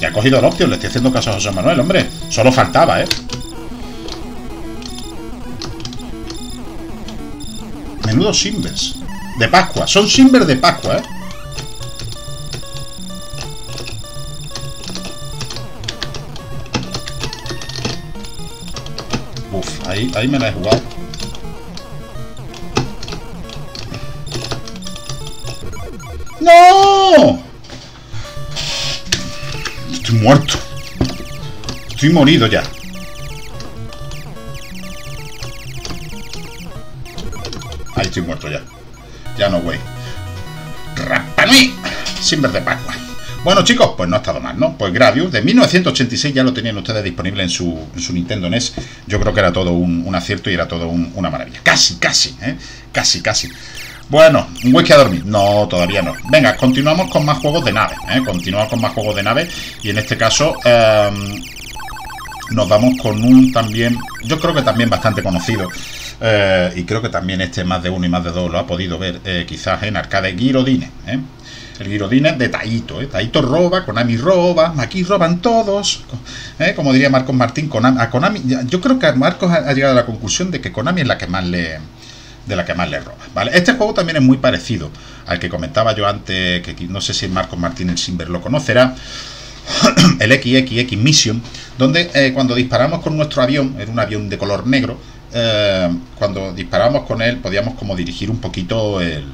Ya ha cogido el option, le estoy haciendo caso a José Manuel, hombre. Solo faltaba, eh. Menudo simbers de Pascua. Son simbers de Pascua, eh. Uf, ahí me la he jugado. ¡No! Estoy muerto. Estoy morido ya. Ahí estoy muerto ya. Ya no, güey. ¡Rapanui! Sin ver de Pascua. Bueno, chicos, pues no ha estado mal, ¿no? Pues Gradius, de 1986 ya lo tenían ustedes disponible en su Nintendo NES. Yo creo que era todo un acierto y era todo una maravilla. Casi, casi, ¿eh? Casi, casi. Bueno, un whisky a dormir. No, todavía no. Venga, continuamos con más juegos de nave, ¿eh? Continuamos con más juegos de nave. Y en este caso nos vamos con un también, yo creo que también bastante conocido, y creo que también este más de uno y más de dos lo ha podido ver, quizás en Arcade, Gyrodine, ¿eh? El Gyrodine de Taito, ¿eh? Taito roba, Konami roba, aquí roban todos, ¿eh? Como diría Marcos Martín, a Konami, yo creo que Marcos ha llegado a la conclusión de que Konami es la que más le roba, ¿vale? Este juego también es muy parecido al que comentaba yo antes, que no sé si Marcos Martínez Simber lo conocerá, el XXX Mission, donde cuando disparamos con nuestro avión, era un avión de color negro, cuando disparábamos con él podíamos como dirigir un poquito el...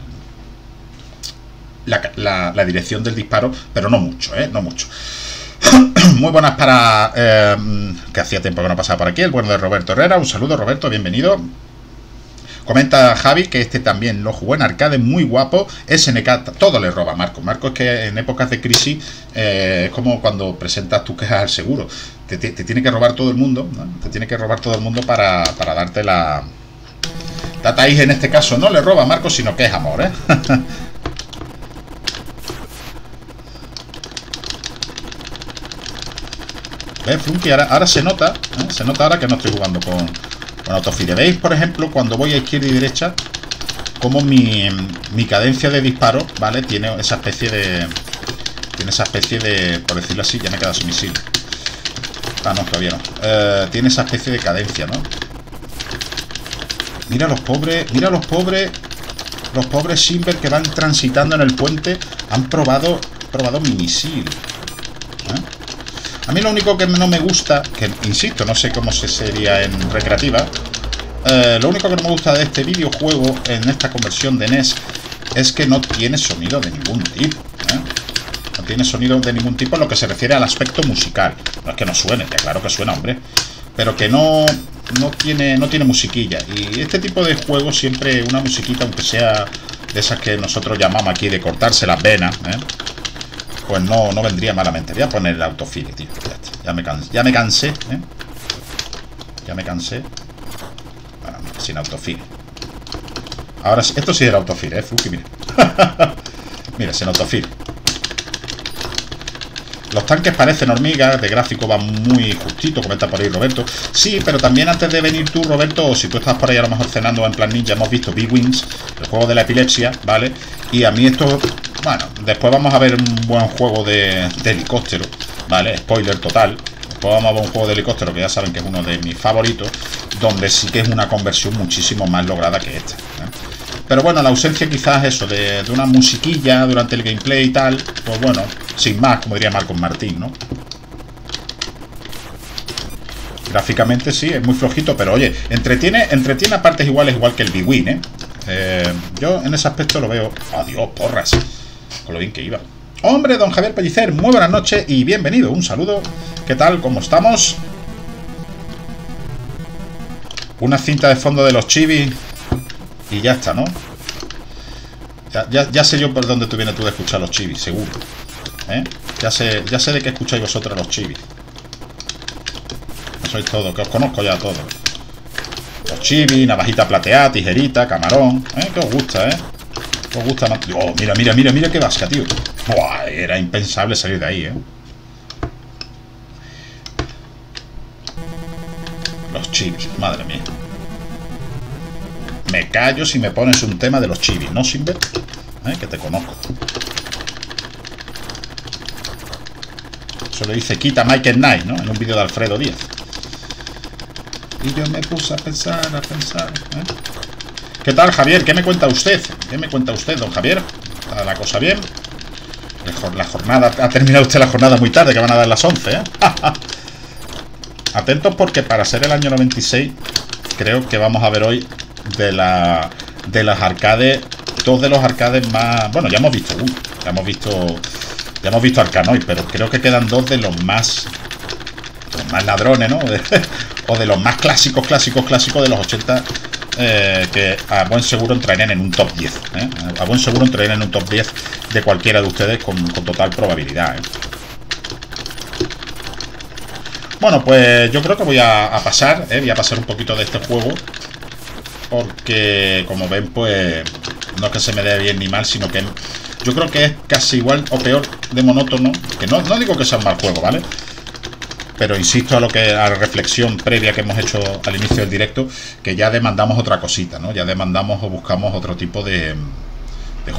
La dirección del disparo, pero no mucho, no mucho. Muy buenas para... que hacía tiempo que no pasaba por aquí, el bueno de Roberto Herrera. Un saludo, Roberto, bienvenido. Comenta Javi que este también lo jugó en arcade, muy guapo. SNK, todo le roba a Marco. Marco es que en épocas de crisis es como cuando presentas tus quejas al seguro. Te tiene que robar todo el mundo, ¿no? Te tiene que robar todo el mundo para darte la... Data East en este caso no le roba a Marco, sino que es amor, ¿eh? ¿Ves, Funky? Ahora se nota, ¿eh? Se nota ahora que no estoy jugando con autofire. ¿Veis, por ejemplo, cuando voy a izquierda y derecha, como mi cadencia de disparo, ¿vale? Tiene esa especie de... por decirlo así, ya me he quedado sin misil. Ah, no, todavía no. Tiene esa especie de cadencia, ¿no? Mira los pobres, los pobres Simber que van transitando en el puente han probado mi misil. A mí lo único que no me gusta, que insisto, no sé cómo se sería en recreativa, lo único que no me gusta de este videojuego en esta conversión de NES es que no tiene sonido de ningún tipo, ¿eh? No tiene sonido de ningún tipo en lo que se refiere al aspecto musical. No es que no suene, que claro que suena, hombre, pero que no tiene musiquilla. Y este tipo de juego siempre una musiquita, aunque sea de esas que nosotros llamamos aquí de cortarse las venas, ¿eh? Pues no vendría malamente. Voy a poner el autofile, tío. Ya me cansé, ¿eh? Ya me cansé. Bueno, sin autofile. Ahora, esto sí era autofile, ¿eh, Fruki? Mira. Mira, sin autofile. Los tanques parecen hormigas, de gráfico van muy justito, comenta por ahí Roberto. Sí, pero también antes de venir tú, Roberto, o si tú estás por ahí a lo mejor cenando en plan ninja, hemos visto B-Wings, el juego de la epilepsia, ¿vale? Y a mí esto, bueno, después vamos a ver un buen juego de helicóptero, ¿vale? Spoiler total. Después vamos a ver un juego de helicóptero que ya saben que es uno de mis favoritos, donde sí que es una conversión muchísimo más lograda que esta, ¿eh? Pero bueno, la ausencia quizás eso, de una musiquilla durante el gameplay y tal, pues bueno, sin más, como diría Marcos Martín, ¿no? Gráficamente sí, es muy flojito, pero oye, entretiene a partes iguales, igual que el B-Win, ¿eh? Yo en ese aspecto lo veo... ¡Adiós, porras! Con lo bien que iba. Hombre, don Javier Pellicer, muy buenas noches y bienvenido, un saludo. ¿Qué tal? ¿Cómo estamos? Una cinta de fondo de los chivis... Y ya está, ¿no? Ya sé yo por dónde tú vienes tú de escuchar los chivis, seguro, ¿eh? Ya sé de qué escucháis vosotros los chivis. No sois todos, que os conozco ya a todos. Los chivis, navajita plateada, tijerita, camarón, ¿eh? Que os gusta, ¿eh? Que os gusta más. Oh, mira qué vasca, tío. Buah, era impensable salir de ahí, ¿eh? Los chivis, madre mía. Me callo si me pones un tema de los chivis, ¿no, Simber? Que te conozco. Eso lo dice Quita Michael Knight, ¿no? En un vídeo de Alfredo Díaz. Y yo me puse a pensar, ¿eh? ¿Qué tal, Javier? ¿Qué me cuenta usted? ¿Qué me cuenta usted, don Javier? ¿Está la cosa bien? La jornada... Ha terminado usted la jornada muy tarde, que van a dar las 11, ¿eh? Atentos porque para ser el año 96, creo que vamos a ver hoy... De las arcades, dos de los arcades más... Bueno, ya hemos visto uno, ya hemos visto Arkanoid, pero creo que quedan dos de los más ladrones, ¿no? O de los más clásicos de los 80, que a buen seguro entrarían en un top 10, ¿eh? A buen seguro entrarían en un top 10 de cualquiera de ustedes con total probabilidad, ¿eh? Bueno, pues yo creo que voy a pasar, ¿eh? Voy a pasar un poquito de este juego. Porque, como ven, pues no es que se me dé bien ni mal, sino que yo creo que es casi igual o peor de monótono. Que no digo que sea un mal juego, ¿vale? Pero insisto a la reflexión previa que hemos hecho al inicio del directo, que ya demandamos otra cosita, ¿no? Ya demandamos o buscamos otro tipo de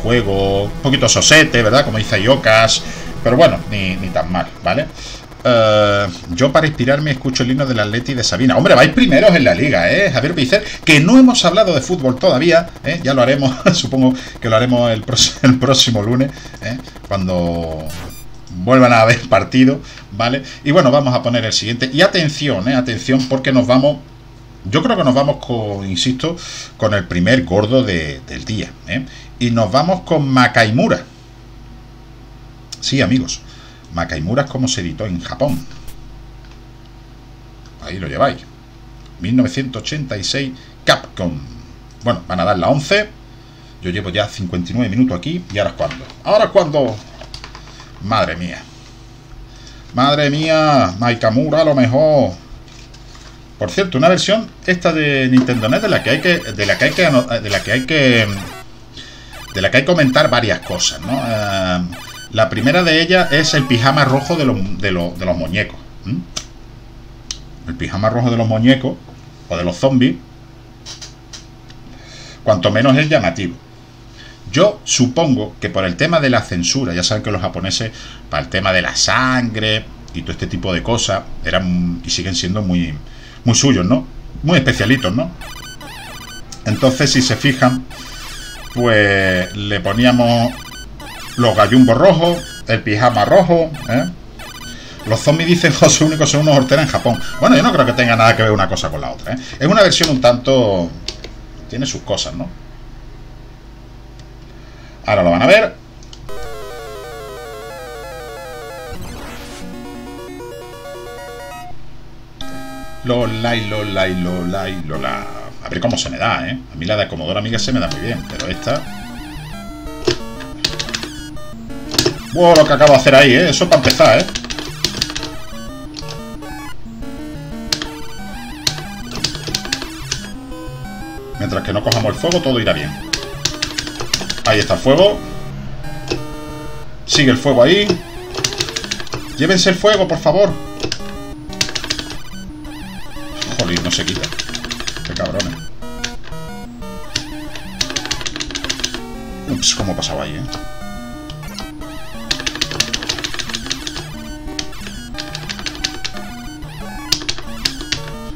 juego, un poquito sosete, ¿verdad? Como dice Iocas, pero bueno, ni tan mal, ¿vale? Yo para inspirarme escucho el himno del Atleti de Sabina. Hombre, vais primeros en la liga, Javier Picer, que no hemos hablado de fútbol todavía, ya lo haremos, supongo que lo haremos el próximo lunes, cuando vuelvan a haber partido, ¿vale? Y bueno, vamos a poner el siguiente. Y atención, atención, porque nos vamos... Yo creo que nos vamos con, insisto, con el primer gordo del día, y nos vamos con Makaimura. Sí, amigos, Makaimura es como se editó en Japón. Ahí lo lleváis. 1986, Capcom. Bueno, van a dar la 11. Yo llevo ya 59 minutos aquí. ¿Y ahora es cuando? ¿Ahora es cuando? Madre mía. Madre mía, Makaimura a lo mejor. Por cierto, una versión esta de Nintendo NES de la que hay que comentar varias cosas, ¿no? La primera de ellas es el pijama rojo de los muñecos. El pijama rojo de los muñecos o de los zombies, cuanto menos es llamativo. Yo supongo que por el tema de la censura, ya saben que los japoneses, para el tema de la sangre y todo este tipo de cosas, eran y siguen siendo muy suyos, ¿no? Muy especialitos, ¿no? Entonces, si se fijan, pues le poníamos los gallumbos rojos, el pijama rojo, Los zombies, dicen José Único, son unos horteras en Japón. Bueno, yo no creo que tenga nada que ver una cosa con la otra, Es una versión un tanto... Tiene sus cosas, ¿no? Ahora lo van a ver. Lolai, lolai, lolai, lola. A ver cómo se me da, A mí la de Commodore Amiga se me da muy bien, pero esta... ¡Wow! Lo que acabo de hacer ahí, Eso para empezar, Mientras que no cojamos el fuego, todo irá bien. Ahí está el fuego. Sigue el fuego ahí. Llévense el fuego, por favor. Jolín, no se quita. Qué cabrones. Ups, cómo pasaba ahí,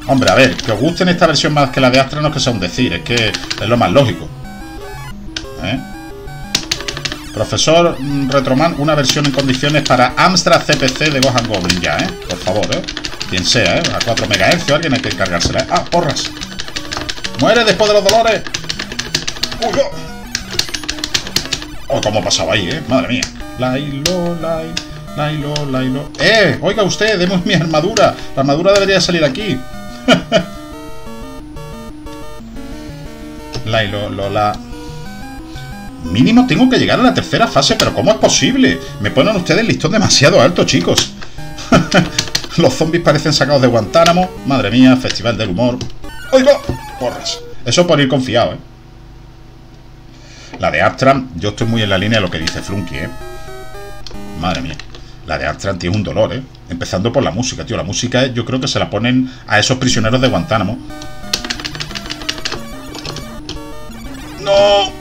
Hombre, a ver, que os gusten esta versión más que la de Astra no es que sea un decir, es que es lo más lógico. Profesor Retroman, una versión en condiciones para Amstrad CPC de Gohan Goblin ya, Por favor, Quien sea, A 4 MHz, alguien hay que encargársela. ¡Ah, porras! ¡Muere después de los dolores! ¡Uy, oh! ¡Oh, cómo pasaba ahí, Madre mía. Lailo, lailo, lailo, lailo. Oiga usted, demos mi armadura. La armadura debería salir aquí. Lailo, lola. Mínimo tengo que llegar a la tercera fase, pero ¿cómo es posible? Me ponen ustedes el listón demasiado alto, chicos. Los zombies parecen sacados de Guantánamo. Madre mía, festival del humor. ¡Oigo! Porras. Eso por ir confiado, La de Amstrad, yo estoy muy en la línea de lo que dice Flunky, Madre mía. La de Amstrad tiene un dolor, Empezando por la música, tío. La música yo creo que se la ponen a esos prisioneros de Guantánamo. ¡No!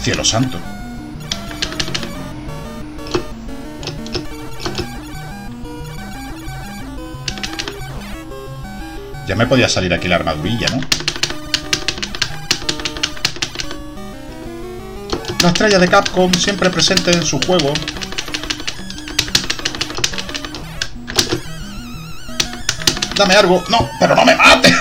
Cielo santo. Ya me podía salir aquí la armadurilla, ¿no? La estrella de Capcom siempre presente en su juego. Dame algo. No, pero no me mate.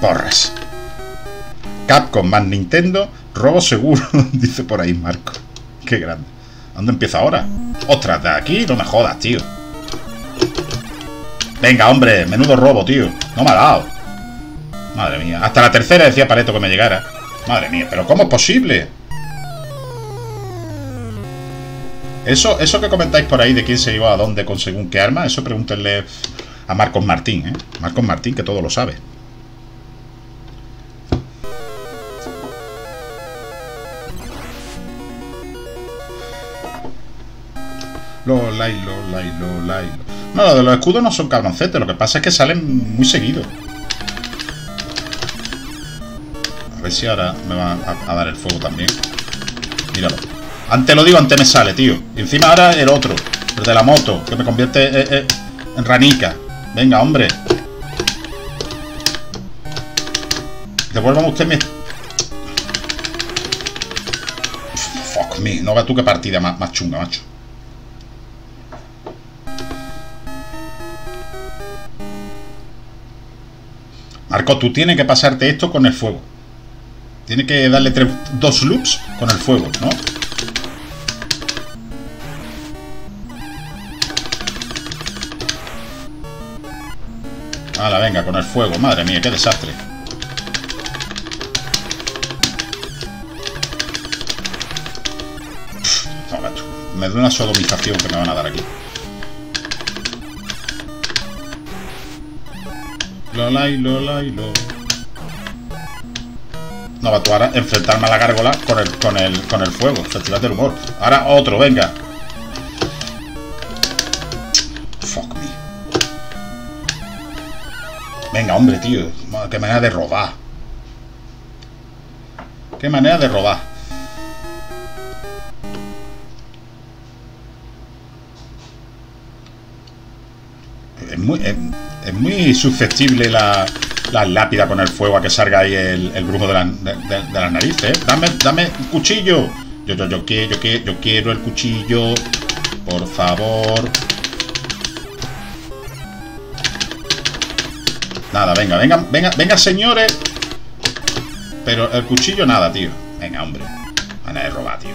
Porras. Capcom más Nintendo, robo seguro, dice por ahí Marco. Qué grande. ¿Dónde empieza ahora? ¡Ostras! De aquí no me jodas, tío. Venga, hombre, menudo robo, tío. No me ha dado. Madre mía. Hasta la tercera decía Pareto que me llegara. Madre mía, pero ¿cómo es posible? Eso que comentáis por ahí de quién se iba a dónde con según qué arma, eso pregúntenle a Marcos Martín, Marcos Martín, que todo lo sabe. Lolai, lolai, lolai. No, lo de los escudos no son cabroncetes. Lo que pasa es que salen muy seguido. A ver si ahora me va a dar el fuego también. Míralo. Antes lo digo, antes me sale, tío. Y encima ahora el otro, el de la moto, que me convierte en ranica. Venga, hombre. Devuélvame usted mi... Fuck me. No veas tú qué partida más chunga, macho. Marco, tú tienes que pasarte esto con el fuego. Tienes que darle dos loops con el fuego, ¿no? Hala, venga, con el fuego. Madre mía, qué desastre. Pff, no, macho. Me da una sodomización que me van a dar aquí. Lola y lola y lo. No va a actuar enfrentarme a la gárgola con el fuego. Festival del humor. Ahora otro, venga. Fuck me. Venga, hombre, tío. Qué manera de robar. Qué manera de robar. Es muy susceptible la lápida con el fuego a que salga ahí el brujo de las narices, ¿eh? Dame un cuchillo. Yo quiero el cuchillo. Por favor. Nada, venga, señores. Pero el cuchillo nada, tío. Venga, hombre. Van a robar, tío.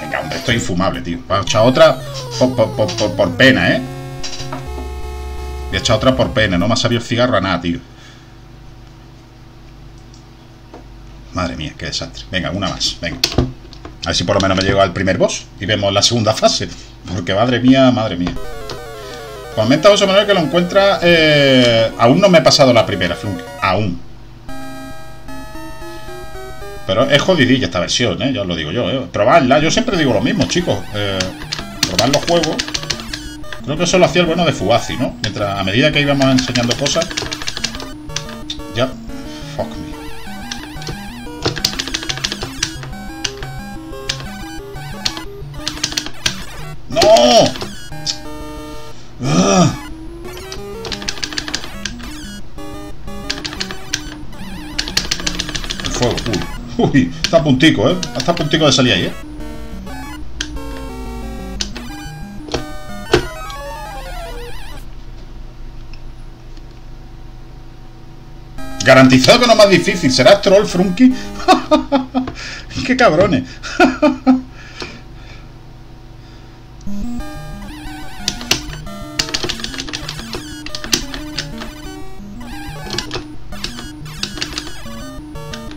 Venga, hombre, esto es infumable, tío. Voy a echar otra por pena, ¿eh? Voy a echar otra por pena. No me ha sabido el cigarro a nada, tío. Madre mía, qué desastre. Venga, una más. Venga. A ver si por lo menos me llego al primer boss. Y vemos la segunda fase. Porque madre mía, madre mía. Comenta José Manuel que lo encuentra... Aún no me he pasado la primera, Flunk. Aún. Pero es jodidilla esta versión, ¿eh? Ya os lo digo yo, ¿eh? Probadla. Yo siempre digo lo mismo, chicos. Probad los juegos. Creo que eso lo hacía el bueno de Fugazi, ¿no? Mientras, a medida que íbamos enseñando cosas... Ya... Fuck me. ¡No! ¡Ugh! El fuego, uy. Uy, está a puntico, ¿eh? Está a puntico de salir ahí, ¿eh? Garantizado que no es más difícil. ¿Será troll, Frunky? ¡Qué cabrones!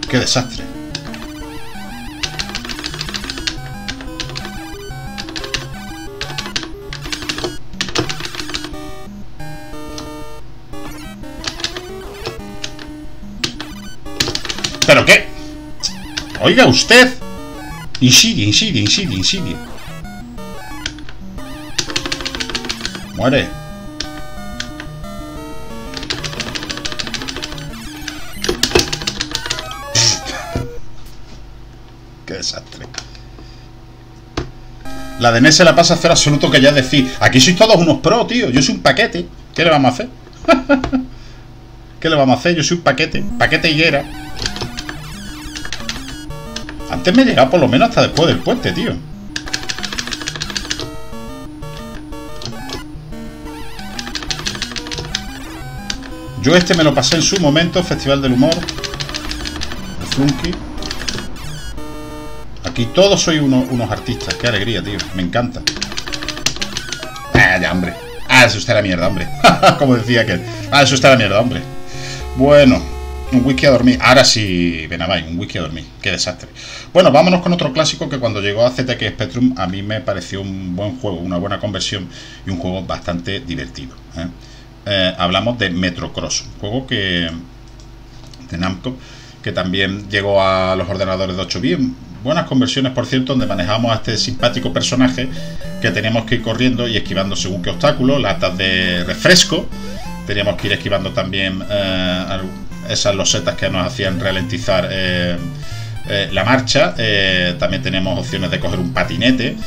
¡Qué desastre! ¿Pero qué? Oiga usted. Insidia. Muere. Qué desastre. La de NES se la pasa a hacer absoluto que ya decís. Aquí sois todos unos pros, tío. Yo soy un paquete. ¿Qué le vamos a hacer? ¿Qué le vamos a hacer? Yo soy un paquete. Paquete higuera. Antes me he llegado por lo menos hasta después del puente, tío. Yo este me lo pasé en su momento, Festival del Humor. El Flunky. Aquí todos sois unos artistas. Qué alegría, tío. Me encanta. Ah, ya, hombre. Ah, eso está la mierda, hombre. Como decía aquel. Ah, eso está la mierda, hombre. Bueno. Un whisky a dormir. Ahora sí, Benavai, un whisky a dormir. Qué desastre. Bueno, vámonos con otro clásico que cuando llegó a ZX Spectrum a mí me pareció un buen juego, una buena conversión y un juego bastante divertido, ¿eh? Hablamos de Metro Cross, un juego que de Namco que también llegó a los ordenadores de 8 bits. Buenas conversiones, por cierto, donde manejamos a este simpático personaje que tenemos que ir corriendo y esquivando según qué obstáculos, latas de refresco. Teníamos que ir esquivando también esas losetas que nos hacían ralentizar la marcha. También tenemos opciones de coger un patinete.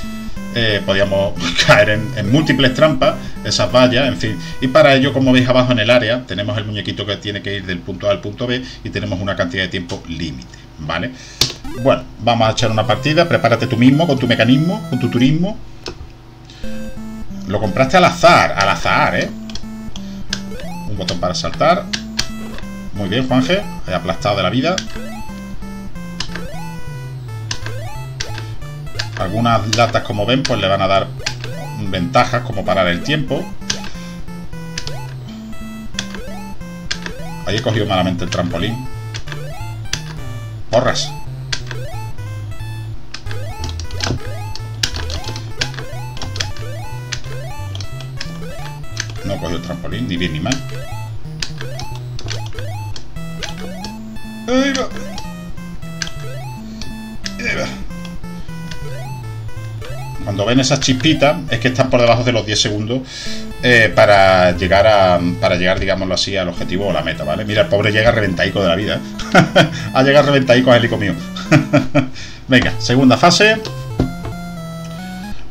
Podíamos caer en múltiples trampas, esas vallas, en fin. Y para ello, como veis abajo en el área, tenemos el muñequito que tiene que ir del punto A al punto B y tenemos una cantidad de tiempo límite, ¿vale? Bueno, vamos a echar una partida. Prepárate tú mismo con tu mecanismo, con tu turismo. Lo compraste al azar, ¿eh? Un botón para saltar. Muy bien, Juanje, he aplastado de la vida. Algunas latas, como ven, pues le van a dar ventajas como parar el tiempo. Ahí he cogido malamente el trampolín. ¡Porras! No he cogido el trampolín, ni bien ni mal. ¡Ahí va! ¡Ahí va! Cuando ven esas chispitas, es que están por debajo de los 10 segundos para llegar, digámoslo así, al objetivo o la meta, ¿vale? Mira, el pobre llega reventaico de la vida. Ha llegado reventaico, angélico mío. Venga, segunda fase.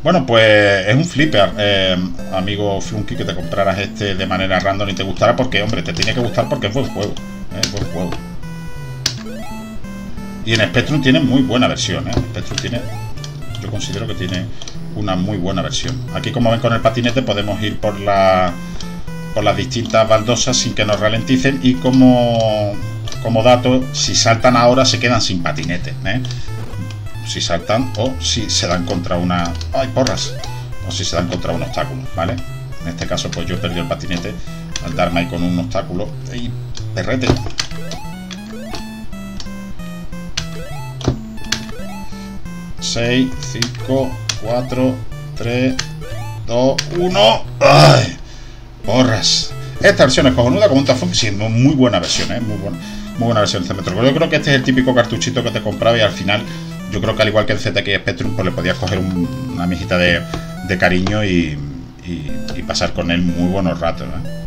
Bueno, pues es un flipper, amigo Flunky, que te compraras este de manera random y te gustará porque, hombre, te tiene que gustar porque es buen juego. Es buen juego. Y en Spectrum tiene muy buena versión, ¿eh? Spectrum tiene... Yo considero que tiene una muy buena versión. Aquí, como ven, con el patinete podemos ir por las distintas baldosas sin que nos ralenticen. Y como dato, si saltan ahora se quedan sin patinete, ¿eh? Si saltan o si se dan contra una... ¡Ay, porras! O si se dan contra un obstáculo, ¿vale? En este caso, pues yo perdí el patinete al darme ahí con un obstáculo. ¡Ay, perrete! ...6, 5, 4, 3, 2, 1... ¡Ay! ¡Porras! Esta versión es cojonuda, como un tafón, siendo muy buena versión, ¿eh? Muy buena versión de este metro. Yo creo que este es el típico cartuchito que te compraba y al final... Yo creo que al igual que el ZX Spectrum, pues le podías coger una mijita de cariño y pasar con él muy buenos ratos, ¿eh?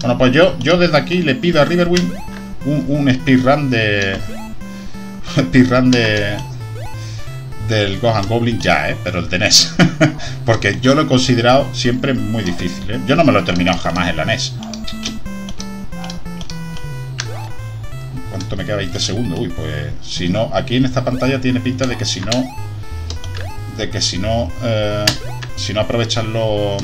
Bueno, pues yo desde aquí le pido a Riverwind un speedrun de... Speedrun del Gohan Goblin ya, pero el de NES. Porque yo lo he considerado siempre muy difícil, ¿eh? Yo no me lo he terminado jamás en la NES. ¿Cuánto me queda? 20 segundos. Uy, pues si no, aquí en esta pantalla tiene pinta de que si no... si no aprovechan lo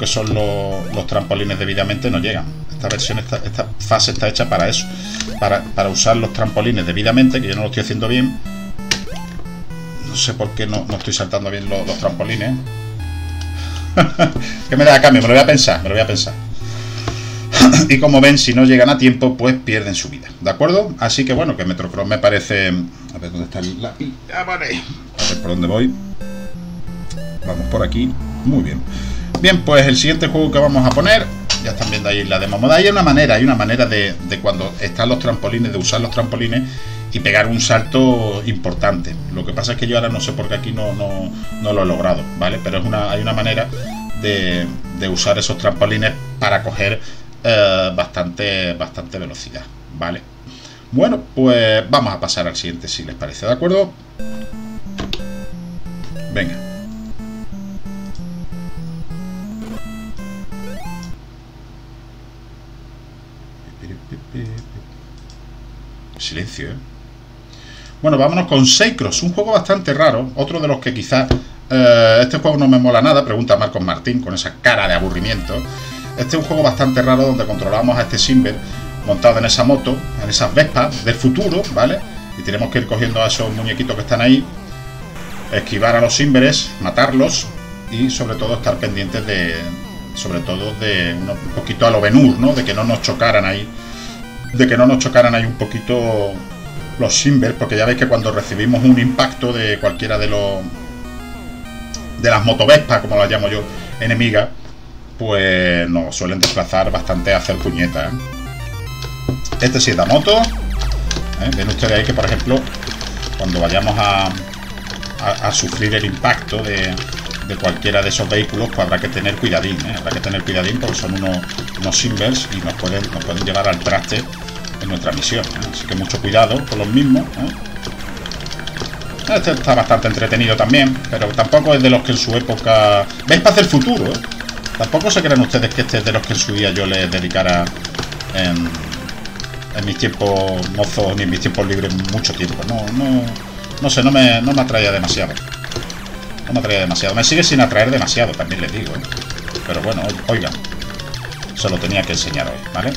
que son los trampolines debidamente, no llegan. Esta fase está hecha para eso, para usar los trampolines debidamente, que yo no lo estoy haciendo bien. No sé por qué no estoy saltando bien los trampolines. ¿Qué me da a cambio? Me lo voy a pensar. Y como ven, si no llegan a tiempo, pues pierden su vida, ¿de acuerdo? Así que bueno, que Metro Cross me parece... A ver, ¿dónde está la... Ah, vale. A ver por dónde voy. Vamos por aquí. Muy bien. Bien, pues el siguiente juego que vamos a poner... Ya están viendo ahí la demo. Hay una manera de cuando están los trampolines, de usar los trampolines y pegar un salto importante. Lo que pasa es que yo ahora no sé por qué aquí no lo he logrado, ¿vale? Pero hay una manera de usar esos trampolines para coger bastante velocidad, ¿vale? Bueno, pues vamos a pasar al siguiente, si les parece, ¿de acuerdo? Venga. Silencio, ¿eh? Bueno, vámonos con Seikros, un juego bastante raro. Otro de los que quizás... este juego no me mola nada, pregunta Marcos Martín con esa cara de aburrimiento. Este es un juego bastante raro donde controlamos a este Simber montado en esa moto, en esas vespas del futuro, ¿vale? Y tenemos que ir cogiendo a esos muñequitos que están ahí, esquivar a los Simberes, matarlos y sobre todo estar pendientes de... Sobre todo de un poquito a lo Ben Hur, ¿no? De que no nos chocaran ahí. De que no nos chocaran ahí un poquito los Simber, porque ya veis que cuando recibimos un impacto de cualquiera de las motovespas, como las llamo yo, enemigas, pues nos suelen desplazar bastante a hacer puñetas, ¿eh? Este sí es la moto, ¿eh? Ven ustedes ahí que, por ejemplo, cuando vayamos a sufrir el impacto de cualquiera de esos vehículos, pues habrá que tener cuidadín, ¿eh? Habrá que tener cuidadín porque son unos Simbers y nos pueden llevar al traste en nuestra misión, ¿eh? Así que mucho cuidado con los mismos, ¿eh? Este está bastante entretenido también, pero tampoco es de los que en su época... ¿Veis? Para hacer futuro, ¿eh? Tampoco se crean ustedes que este es de los que en su día yo les dedicara en mis tiempos mozos ni en mis tiempos libres mucho tiempo. No sé, no me atraía demasiado. No me atraía demasiado. Me sigue sin atraer demasiado, también les digo, ¿eh? Pero bueno, oigan, se lo tenía que enseñar hoy, ¿vale?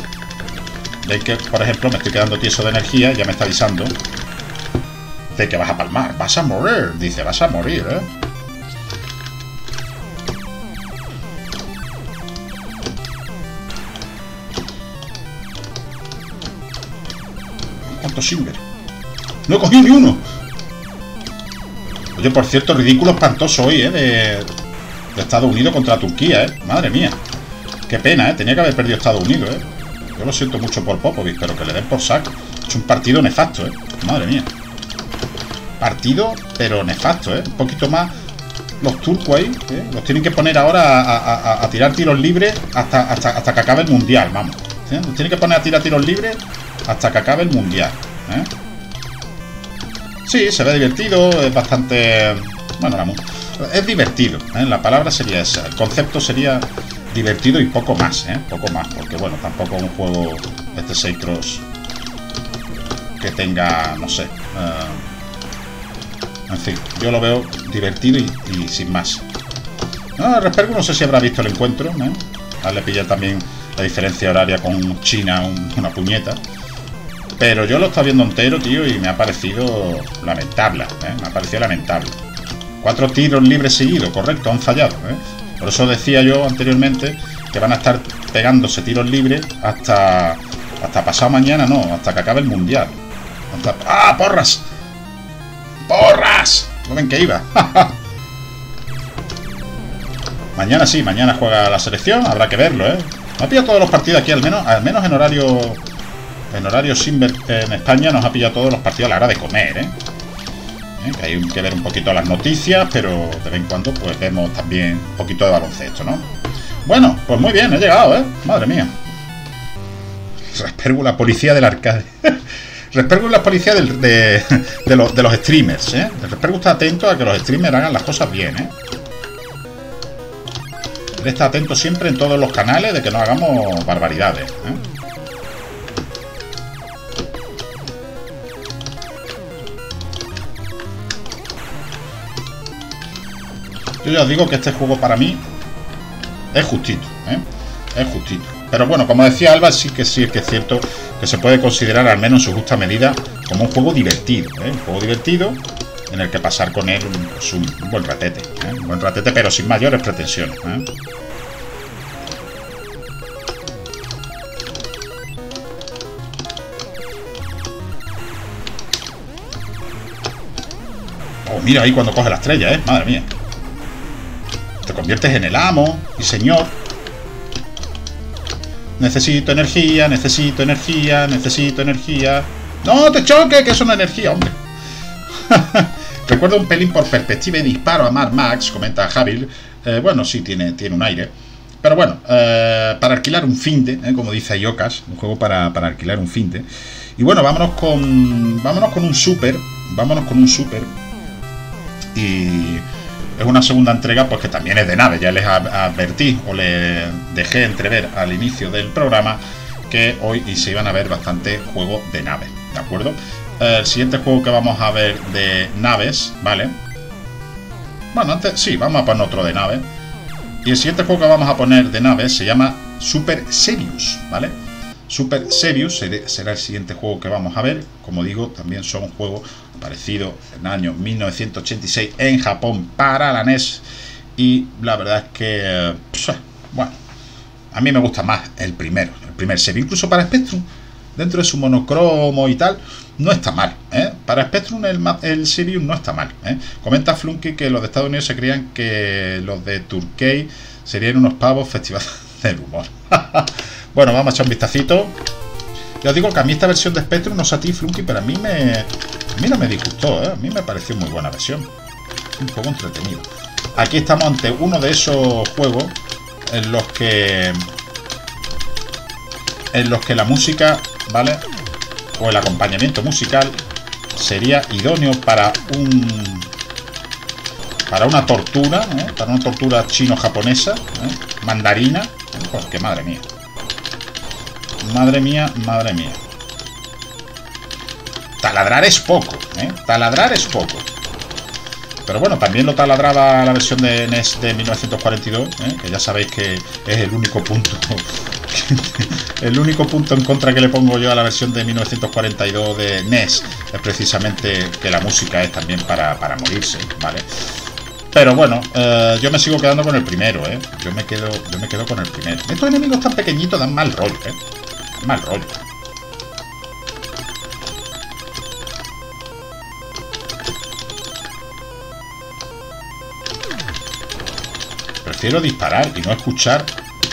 Veis que, por ejemplo, me estoy quedando tieso de energía y ya me está avisando de que vas a palmar, vas a morir, dice, vas a morir, ¿eh? ¿Cuántos silver? ¡No he cogido ni uno! Oye, por cierto, ridículo espantoso hoy, ¿eh? De Estados Unidos contra Turquía, ¿eh? Madre mía. Qué pena, ¿eh? Tenía que haber perdido Estados Unidos, ¿eh? Yo lo siento mucho por Popovic, pero que le den por saco. Es un partido nefasto, ¿eh? Madre mía. Partido, pero nefasto, ¿eh? Un poquito más los turcos ahí, ¿eh? Los tienen que poner ahora a tirar tiros libres hasta que acabe el mundial, vamos. ¿Sí? Los tienen que poner a tirar tiros libres hasta que acabe el mundial, ¿eh? Sí, se ve divertido, es bastante... Bueno, es divertido, ¿eh? La palabra sería esa. El concepto sería... divertido y poco más, ¿eh? Poco más, porque bueno, tampoco un juego este Seikros que tenga, no sé, en fin, yo lo veo divertido y sin más. Al respecto, no sé si habrá visto el encuentro, ¿eh? Le pillé también la diferencia horaria con China, una puñeta, pero yo lo estaba viendo entero, tío, y me ha parecido lamentable, ¿eh? Me ha parecido lamentable. 4 tiros libres seguidos, correcto, han fallado, ¿eh? Por eso decía yo anteriormente que van a estar pegándose tiros libres hasta pasado mañana, no, hasta que acabe el mundial. ¡Ah, porras! ¡Porras! ¿No ven que iba? Mañana sí, mañana juega la selección, habrá que verlo, ¿eh? Me ha pillado todos los partidos aquí, al menos en horario Simber en España nos ha pillado todos los partidos a la hora de comer, ¿eh? Que hay que ver un poquito las noticias, pero de vez en cuando pues vemos también un poquito de baloncesto, ¿no? Bueno, pues muy bien, he llegado, ¿eh? Madre mía. Respergo la policía del arcade. Respergo la policía de los streamers, ¿eh? Respergo está atento a que los streamers hagan las cosas bien, ¿eh? Él está atento siempre en todos los canales de que no hagamos barbaridades, ¿eh? Yo ya os digo que este juego para mí es justito, ¿eh? Es justito. Pero bueno, como decía Alba, sí que es cierto que se puede considerar, al menos en su justa medida, como un juego divertido, ¿eh? Un juego divertido en el que pasar con él un buen ratete, ¿eh? Un buen ratete, pero sin mayores pretensiones, ¿eh? Oh, mira ahí cuando coge la estrella, ¿eh? Madre mía. Te conviertes en el amo y señor. Necesito energía, necesito energía, necesito energía. ¡No te choques, que es una energía, hombre! Recuerda un pelín por perspectiva y disparo a Mad Max, comenta Javier. Bueno, sí, tiene un aire. Pero bueno, para alquilar un finde, como dice Ayokas, un juego para alquilar un finde. Y bueno, vámonos con un super. Y... es una segunda entrega, pues que también es de nave. Ya les advertí o les dejé entrever al inicio del programa que hoy se iban a ver bastante juegos de nave, ¿de acuerdo? El siguiente juego que vamos a ver de naves, ¿vale? Bueno, antes sí, vamos a poner otro de nave. Y el siguiente juego que vamos a poner de naves se llama Super Xevious, ¿vale? Super Xevious será el siguiente juego que vamos a ver. Como digo, también son juegos aparecidos en el año 1986 en Japón para la NES. Y la verdad es que... pues, bueno, a mí me gusta más el primer Xevious. Incluso para Spectrum, dentro de su monocromo y tal, no está mal, ¿eh? Para Spectrum el Xevious no está mal, ¿eh? Comenta Flunky que los de Estados Unidos se creían que los de Turkey serían unos pavos festivales del humor. Bueno, vamos a echar un vistacito. Ya os digo que a mí esta versión de Spectrum, no sé a ti, Flunky, pero a mí no me disgustó, ¿eh? A mí me pareció muy buena versión. Un poco entretenido. Aquí estamos ante uno de esos juegos en los que la música, ¿vale? o el acompañamiento musical sería idóneo para una tortura, ¿no? Para una tortura chino-japonesa, ¿no? Mandarina, porque madre mía. Madre mía, madre mía. Taladrar es poco, ¿eh? Taladrar es poco. Pero bueno, también lo taladraba la versión de NES de 1942, ¿eh? Que ya sabéis que es el único punto el único punto en contra que le pongo yo a la versión de 1942 de NES es precisamente que la música es también para morirse, ¿vale? Pero bueno, yo me sigo quedando con el primero, ¿eh? Yo me quedo con el primero. Estos enemigos tan pequeñitos dan mal rollo, ¿eh? Dan mal rollo. Prefiero disparar y no escuchar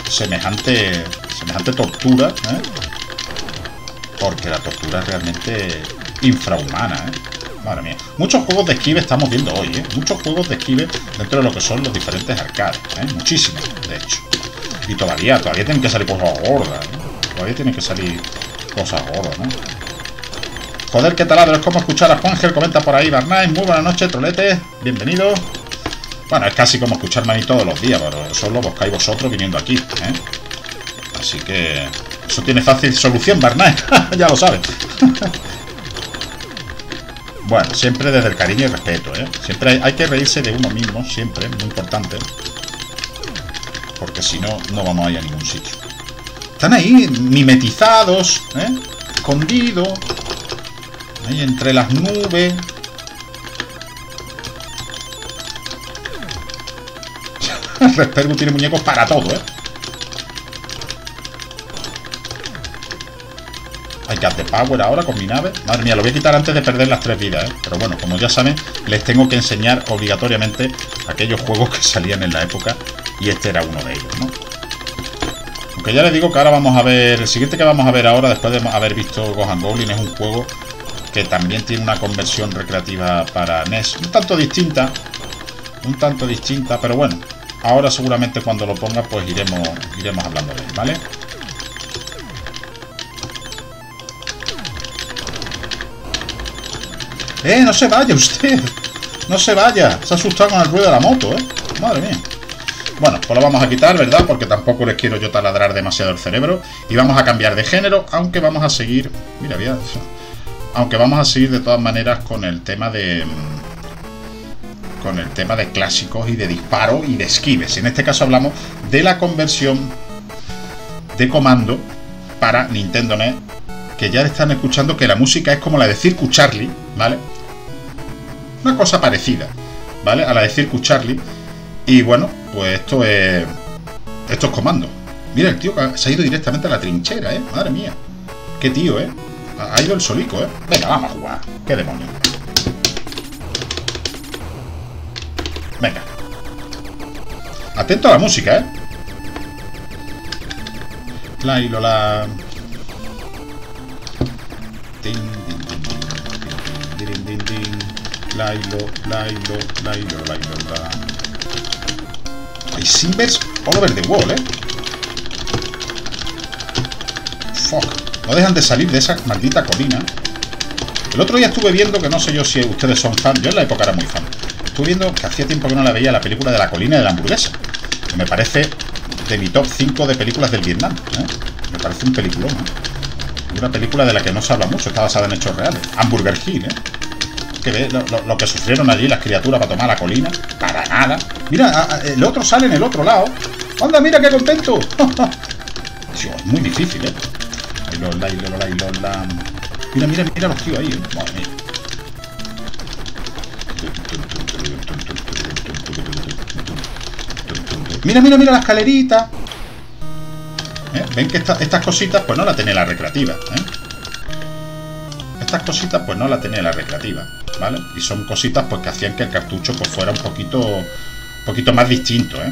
semejante tortura, ¿eh? Porque la tortura es realmente infrahumana, ¿eh? Madre mía. Muchos juegos de esquive estamos viendo hoy, ¿eh? Muchos juegos de esquive dentro de lo que son los diferentes arcades, ¿eh? Muchísimos, de hecho. Y todavía tienen que salir cosas gordas, ¿eh? Todavía tienen que salir cosas gordas, ¿no? Joder, qué taladro. Es como escuchar a Juanje, comenta por ahí Barnay. Muy buenas noches, troletes. Bienvenidos. Bueno, es casi como escucharme a mí todos los días, pero solo buscáis vosotros viniendo aquí, ¿eh? Así que... eso tiene fácil solución, Barnay. Ya lo sabes. Bueno, siempre desde el cariño y respeto, ¿eh? Siempre hay que reírse de uno mismo, siempre, muy importante. Porque si no, no vamos a ir a ningún sitio. Están ahí, mimetizados, ¿eh? Escondidos. Ahí entre las nubes. Respergo tiene muñecos para todo, ¿eh? Hay que hacer power ahora con mi nave. Madre mía, lo voy a quitar antes de perder las 3 vidas, ¿eh? Pero bueno, como ya saben, les tengo que enseñar obligatoriamente aquellos juegos que salían en la época. Y este era uno de ellos, ¿no? Aunque ya les digo que ahora vamos a ver... el siguiente que vamos a ver ahora, después de haber visto Gohan Goblin, es un juego que también tiene una conversión recreativa para NES. Un tanto distinta, pero bueno. Ahora seguramente cuando lo ponga pues iremos hablando de él, ¿vale? No se vaya usted. No se vaya. Se ha asustado con el ruido de la moto, ¿eh? Madre mía. Bueno, pues lo vamos a quitar, ¿verdad? Porque tampoco les quiero yo taladrar demasiado el cerebro. Y vamos a cambiar de género, aunque vamos a seguir... mira, mira. Aunque vamos a seguir de todas maneras con el tema de... con el tema de clásicos y de disparo y de esquives. En este caso hablamos de la conversión de Comando para Nintendo NES, que ya están escuchando que la música es como la de Circus Charlie, ¿vale? Una cosa parecida, ¿vale? A la de Circus Charlie. Y bueno, pues esto es Comando. Mira el tío que se ha ido directamente a la trinchera, ¿eh? Madre mía. Qué tío, ¿eh? Ha ido el solico, ¿eh? Venga, vamos a jugar. Qué demonios. Venga. Atento a la música, ¿eh? La y Lola. La. Hay Simbers all over the wall, ¿eh? Fuck. No dejan de salir de esa maldita colina. El otro día estuve viendo, que no sé yo si ustedes son fan. Yo en la época era muy fan. Estuve viendo que hacía tiempo que no la veía, la película de la colina de la hamburguesa, que me parece de mi top 5 de películas del Vietnam, ¿eh? Me parece un peliculón, ¿eh? Una película de la que no se habla mucho, está basada en hechos reales. Hamburger King, ¿eh? Que ves lo que sufrieron allí las criaturas para tomar la colina. Para nada. Mira, el otro sale en el otro lado. ¡Anda, mira qué contento! Dios, es muy difícil, ¿eh? Mira los tíos ahí, ¿eh? Madre mía. Mira la escalerita, ¿eh? Ven que estas cositas pues no la tenía la recreativa, ¿eh? Estas cositas pues no la tenía la recreativa, ¿vale? Y son cositas pues que hacían que el cartucho pues fuera un poquito más distinto, ¿eh?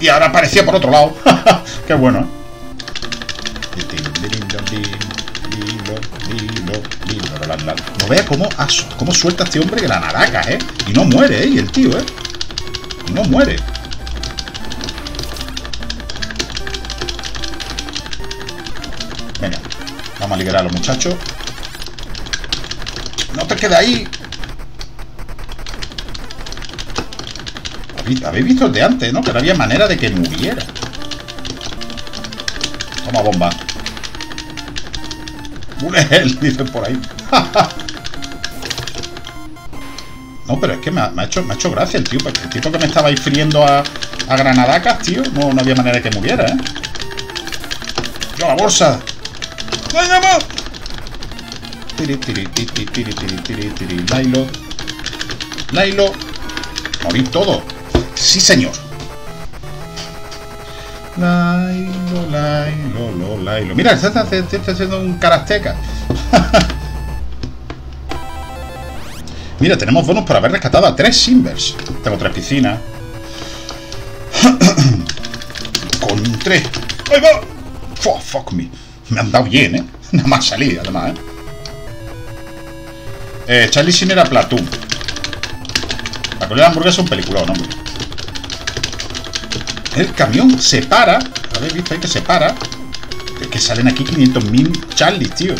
Y ahora aparecía por otro lado. Qué bueno, ¿eh? No vea cómo suelta este hombre granadacas, ¿eh? Y no muere, ¿eh? Y el tío, ¿eh? Y no muere. liberar a los muchachos. ¡No te quedes ahí! Habéis visto el de antes, ¿no? Que no había manera de que muriera. Toma bomba. ¡Bulel! Dicen por ahí. No, pero es que me ha hecho gracia el tío. Porque el tipo que me estaba friendo a granadacas, tío. No había manera de que muriera, ¿eh? ¡Yo la bolsa! ¡Venga, más! Tiri, Lailo. Morir todo. Sí, señor. Lailo. Mira, está haciendo un carasteca. Mira, tenemos bonus por haber rescatado a 3 Simbers. Tengo 3 piscinas. Con 3. ¡Ahí va! Oh, fuck me. Me han dado bien, ¿eh? Nada más salí, además, ¿eh? Charlie Sheen era Platoon. La colina de hamburguesa es un peliculón, ¿no, hombre? El camión se para. ¿Habéis visto ahí que se para? Es que salen aquí 500.000 Charlies, tío.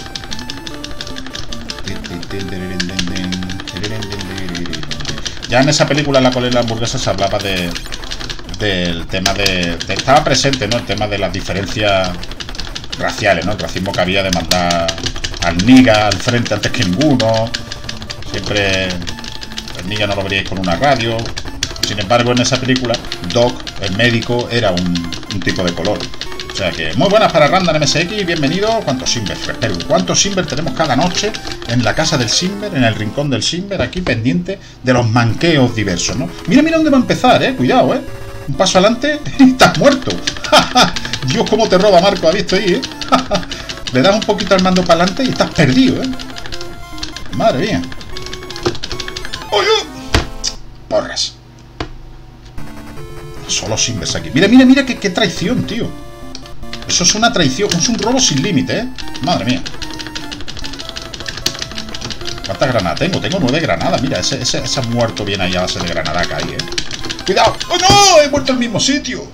Ya en esa película, La colina de hamburguesa, se hablaba de... del tema de estaba presente, ¿no? El tema de las diferencias raciales, ¿no? El racismo que había de mandar al niga al frente antes que ninguno. Siempre el niga no lo veríais con una radio. Sin embargo, en esa película Doc, el médico, era un tipo de color. O sea que muy buenas para Random MSX. Bienvenido. ¿Cuántos Simber? ¿Cuántos Simber tenemos cada noche en la casa del Simber, en el rincón del Simber, aquí pendiente de los manqueos diversos, ¿no? Mira dónde va a empezar, cuidado, un paso adelante y estás muerto. Dios, cómo te roba Marco, ha visto ahí, Le das un poquito al mando para adelante y estás perdido, Madre mía. Porras. Solo Simbers aquí. Mira qué traición, tío. Eso es una traición, es un robo sin límite, Madre mía. ¿Cuántas granadas tengo? Tengo 9 granadas. Mira, ese ha muerto bien ahí a base de granadaca ahí, ¡Cuidado! ¡Oh, no! ¡He vuelto al mismo sitio!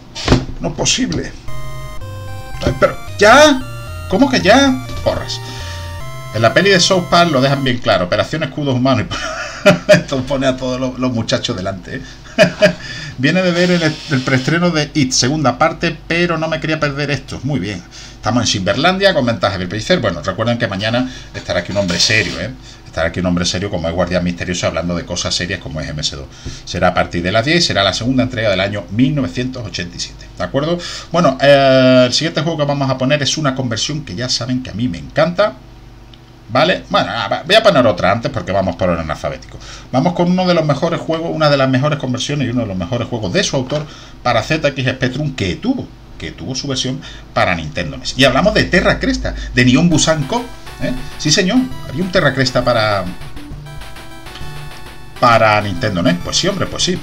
No es posible. Pero... ¿Ya? ¿Cómo que ya? Porras. En la peli de South Park lo dejan bien claro. Operación Escudos Humanos. Esto pone a todos los muchachos delante, Viene de ver el preestreno de It, segunda parte, pero no me quería perder esto. Muy bien. Estamos en Simberlandia con ventaja del Pelicer. Bueno, recuerden que mañana estará aquí un hombre serio, Estará aquí un hombre serio como es Guardián Misterioso, hablando de cosas serias como es MS2. Será a partir de las 10 y será la segunda entrega del año 1987. ¿De acuerdo? Bueno, el siguiente juego que vamos a poner es una conversión que ya saben que a mí me encanta. ¿Vale? Bueno, voy a poner otra antes porque vamos por orden alfabético. Vamos con uno de los mejores juegos, una de las mejores conversiones y uno de los mejores juegos de su autor para ZX Spectrum que tuvo su versión para Nintendo NES. Y hablamos de Terra Cresta, de Neon Busan Co. Sí, señor, había un Terra Cresta para Nintendo NES. Pues sí, hombre, pues sí.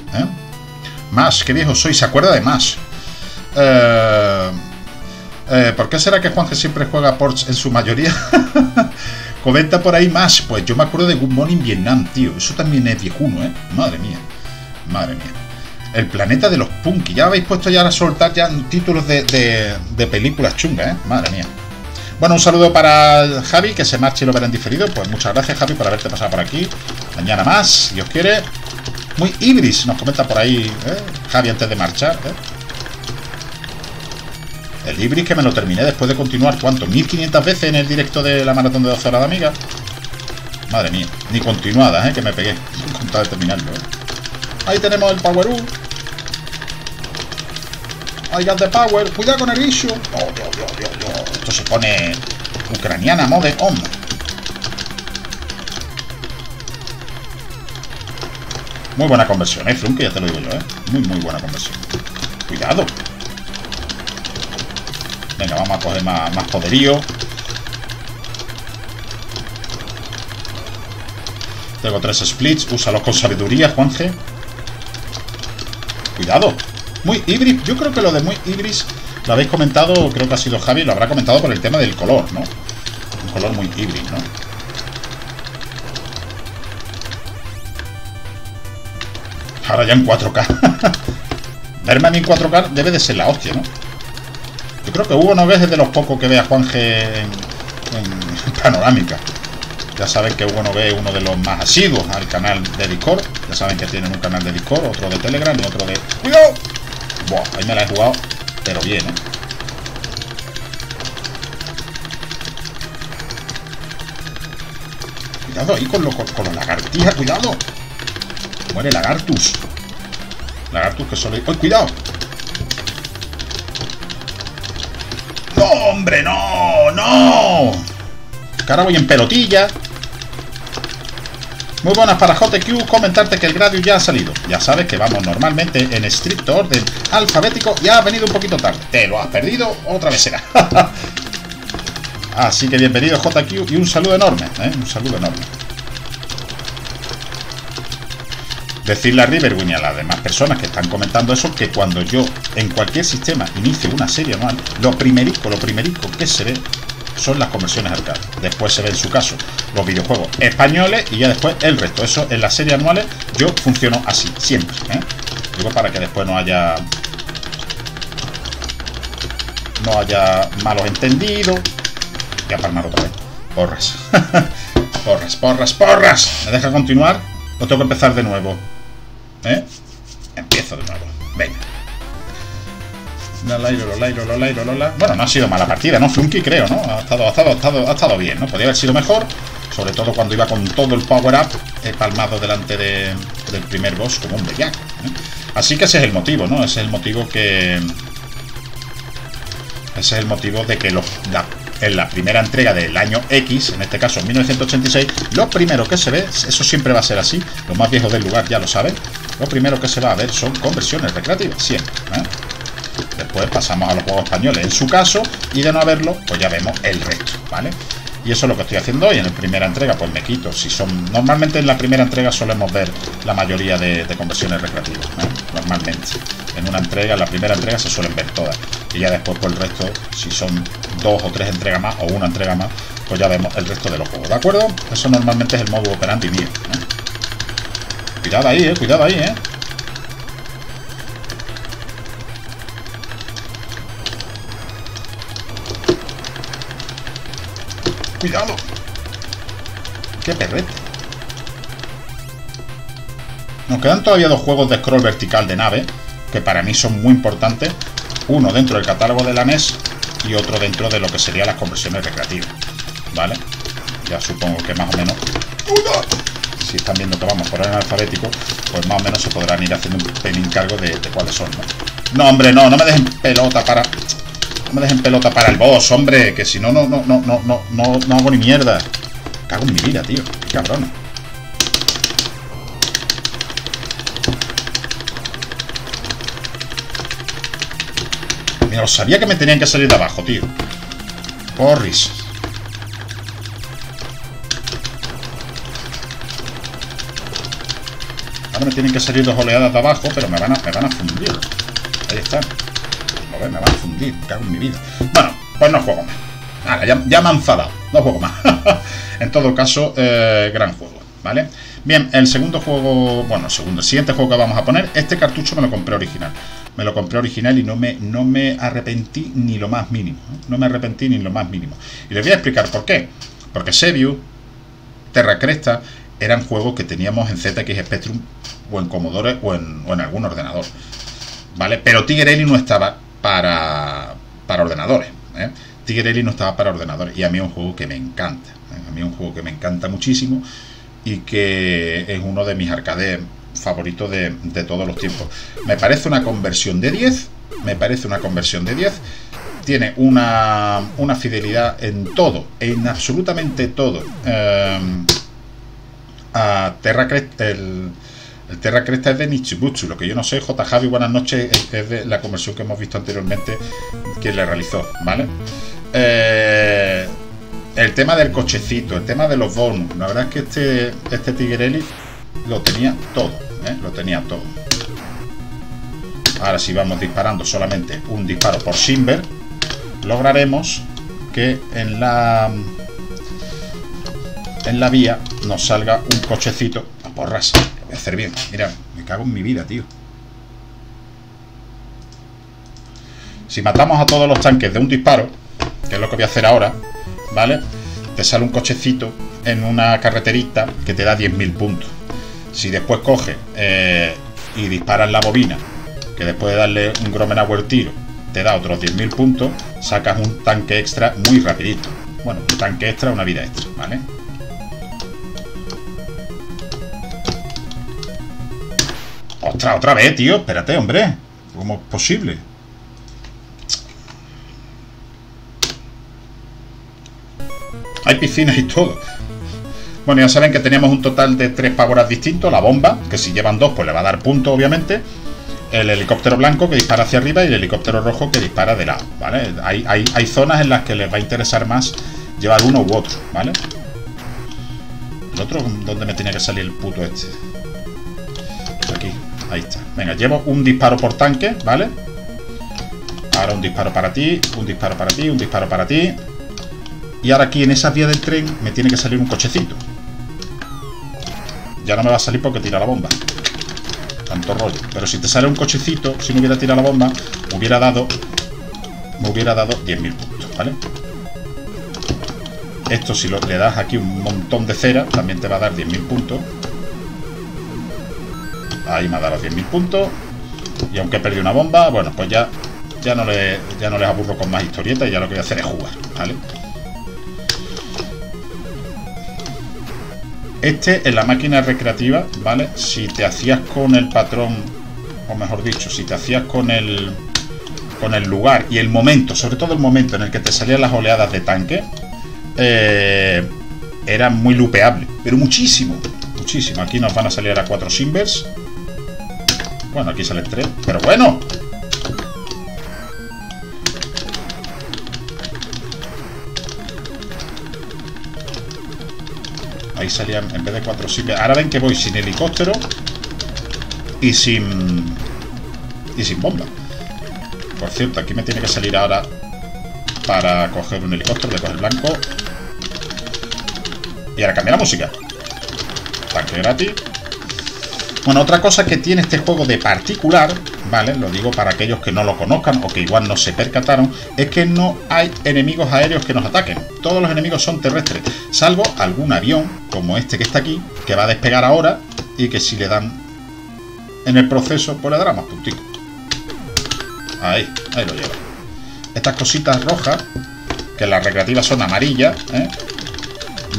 Más, qué viejo soy, se acuerda de más. ¿Por qué será que Juanje siempre juega ports en su mayoría? Comenta por ahí más. Pues yo me acuerdo de Good Morning Vietnam, tío. Eso también es viejuno, Madre mía. Madre mía. El planeta de los punky. Ya habéis puesto ya a soltar ya títulos de películas chungas, Madre mía. Bueno, un saludo para Javi, que se marche y lo verán diferido. Pues muchas gracias, Javi, por haberte pasado por aquí. Mañana más, si Dios quiere. Muy Ibris nos comenta por ahí, Javi, antes de marchar, El Ibris, que me lo terminé después de continuar, ¿cuánto? 1500 veces en el directo de la maratón de 12 horas de Amiga. Madre mía, ni continuadas, que me pegué. Sin contar de terminarlo, Ahí tenemos el Power U. I got the power. Cuidado con el issue. Oh, Dios. Esto se pone ucraniana mode on. Muy buena conversión, Flunky, ya te lo digo yo, Muy buena conversión. Cuidado. Venga, vamos a coger más poderío. Tengo 3 splits. Úsalos con sabiduría, Juanje. Cuidado. Muy Ibris. Yo creo que lo de muy Ibris lo habéis comentado. Creo que ha sido Javi. Lo habrá comentado por el tema del color, ¿no? Un color muy Ibris, ¿no? Ahora ya en 4K. Verme a mí en 4K debe de ser la hostia, ¿no? Yo creo que Hugo no ves de los pocos que ve a Juanje en panorámica. Ya saben que Hugo Nové es uno de los más asiduos al canal de Discord. Ya saben que tienen un canal de Discord, otro de Telegram y otro de... ¡Cuidado! Buah, ahí me la he jugado, pero bien, ¿eh? Cuidado ahí con los lagartijas, cuidado. Muere lagartus. Lagartus que solo... ¡Uy, cuidado! ¡No, hombre, no! ¡No! Que ahora voy en pelotilla. Muy buenas para JQ, comentarte que el Gradius ya ha salido. Ya sabes que vamos normalmente en estricto orden alfabético y ha venido un poquito tarde. Te lo has perdido, otra vez será. Así que bienvenido JQ y un saludo enorme, ¿eh? Un saludo enorme. Decirle a Riverwin y a las demás personas que están comentando eso, que cuando yo en cualquier sistema inicio una serie anual, lo primerico que se ve son las conversiones arcade. Después se ve en su caso los videojuegos españoles y ya después el resto. Eso en las series anuales yo funciono así, siempre, ¿eh? Digo para que después no haya malos entendidos. Voy a palmar otra vez. Porras. Porras. ¿Me deja continuar? ¿O tengo que empezar de nuevo? ¿Eh? Empiezo de nuevo. Venga. Bueno, no ha sido mala partida, ¿no? Flunky, creo, ¿no? Ha estado bien, ¿no? Podría haber sido mejor. Sobre todo cuando iba con todo el power-up palmado delante del primer boss como un bellaco, ¿eh? Así que ese es el motivo, ¿no? Ese es el motivo que... Ese es el motivo de que en la primera entrega del año X, en este caso en 1986, lo primero que se ve, eso siempre va a ser así, los más viejos del lugar ya lo saben, lo primero que se va a ver son conversiones recreativas, siempre, ¿eh? Después pasamos a los juegos españoles en su caso, y de no haberlo, pues ya vemos el resto, ¿vale? Y eso es lo que estoy haciendo hoy. En la primera entrega, pues me quito. Si son... Normalmente en la primera entrega solemos ver la mayoría de conversiones recreativas, ¿no? Normalmente. En una entrega, en la primera entrega se suelen ver todas. Y ya después por el resto, si son dos o tres entregas más o una entrega más, pues ya vemos el resto de los juegos, ¿de acuerdo? Eso normalmente es el modus operandi mío, ¿no? Cuidado ahí, cuidado ahí, ¡Cuidado! ¡Qué perrete! Nos quedan todavía dos juegos de scroll vertical de nave, que para mí son muy importantes. Uno dentro del catálogo de la NES y otro dentro de lo que serían las conversiones recreativas, ¿vale? Ya supongo que más o menos... Si están viendo que vamos por orden alfabético, pues más o menos se podrán ir haciendo un pelín cargo de cuáles son, ¿no? No, hombre, no me dejen pelota para... No me dejen pelota para el boss, hombre, que si no, no hago ni mierda. Cago en mi vida, tío. Qué cabrón. Mira, sabía que me tenían que salir de abajo, tío. Porris. Ahora me tienen que salir dos oleadas de abajo, pero me van a fundir. Ahí está. Me va a fundir, me cago en mi vida. Bueno, pues no juego más. Nada, ya me han enfadado, no juego más. En todo caso, gran juego, ¿vale? Bien, el segundo juego, bueno, el siguiente juego que vamos a poner, este cartucho me lo compré original. Me lo compré original y no me arrepentí ni lo más mínimo, ¿eh? No me arrepentí ni lo más mínimo. Y les voy a explicar por qué. Porque Xevious, Terra Cresta, eran juegos que teníamos en ZX Spectrum o en Commodore o en algún ordenador, ¿vale? Pero Tiger Ellie no estaba para ordenadores, ¿eh? Tiger Ellie no estaba para ordenadores. Y a mí es un juego que me encanta, ¿eh? A mí es un juego que me encanta muchísimo. Y que es uno de mis arcades favoritos de todos los tiempos. Me parece una conversión de 10. Me parece una conversión de 10. Tiene una fidelidad en todo, en absolutamente todo, a Terra Cresta. El Terra Cresta es de Nichibutsu, lo que yo no sé, J. Javi, buenas noches, es de la conversión que hemos visto anteriormente, quien le realizó, ¿vale? El tema del cochecito, el tema de los bonus, la verdad es que este Tiger Ellie lo tenía todo, ¿eh? Lo tenía todo. Ahora si vamos disparando solamente un disparo por Simber, lograremos que en la vía nos salga un cochecito a porras. Hacer bien, mira, me cago en mi vida, tío. Si matamos a todos los tanques de un disparo, que es lo que voy a hacer ahora, ¿vale? te sale un cochecito en una carreterita que te da 10.000 puntos. Si después coges y disparas la bobina, que después de darle un Gromenauer el tiro, te da otros 10.000 puntos, sacas un tanque extra muy rapidito. Bueno, un tanque extra, una vida extra, ¿vale? ¡Ostras, otra vez, tío! Espérate, hombre. ¿Cómo es posible? Hay piscinas y todo. Bueno, ya saben que teníamos un total de 3 pavoras distintos. La bomba, que si llevan 2 pues le va a dar punto, obviamente. El helicóptero blanco, que dispara hacia arriba, y el helicóptero rojo, que dispara de lado, ¿vale? Hay zonas en las que les va a interesar más llevar uno u otro, ¿vale? ¿El otro? ¿Dónde me tenía que salir el puto este? Pues aquí, ahí está. Venga, llevo un disparo por tanque, ¿vale? Ahora un disparo para ti, un disparo para ti, un disparo para ti. Y ahora aquí en esa vía del tren me tiene que salir un cochecito. Ya no me va a salir porque tira la bomba. Tanto rollo. Pero si te sale un cochecito, si me hubiera tirado la bomba, me hubiera dado 10.000 puntos, ¿vale? Esto si le das aquí un montón de cera, también te va a dar 10.000 puntos. Ahí me ha dado 10.000 puntos. Y aunque he perdido una bomba, bueno, pues ya no les aburro con más historietas y ya lo que voy a hacer es jugar, ¿vale? Este en la máquina recreativa, ¿vale? Si te hacías con el patrón, o mejor dicho, si te hacías con el lugar y el momento, sobre todo el momento en el que te salían las oleadas de tanque, era muy lupeable, pero muchísimo, muchísimo. Aquí nos van a salir a 4 Simbers. Bueno, aquí salen 3, pero bueno. Ahí salían, en vez de 4 Simbers. Ahora ven que voy sin helicóptero y sin bomba. Por cierto, aquí me tiene que salir ahora para coger un helicóptero, le coge el blanco. Y ahora cambia la música. Tanque gratis. Bueno, otra cosa que tiene este juego de particular, ¿vale? Lo digo para aquellos que no lo conozcan o que igual no se percataron, es que no hay enemigos aéreos que nos ataquen. Todos los enemigos son terrestres, salvo algún avión, como este que está aquí, que va a despegar ahora y que si le dan en el proceso, pues le dará más puntico. Ahí, ahí lo lleva. Estas cositas rojas, que en las recreativas son amarillas, ¿eh?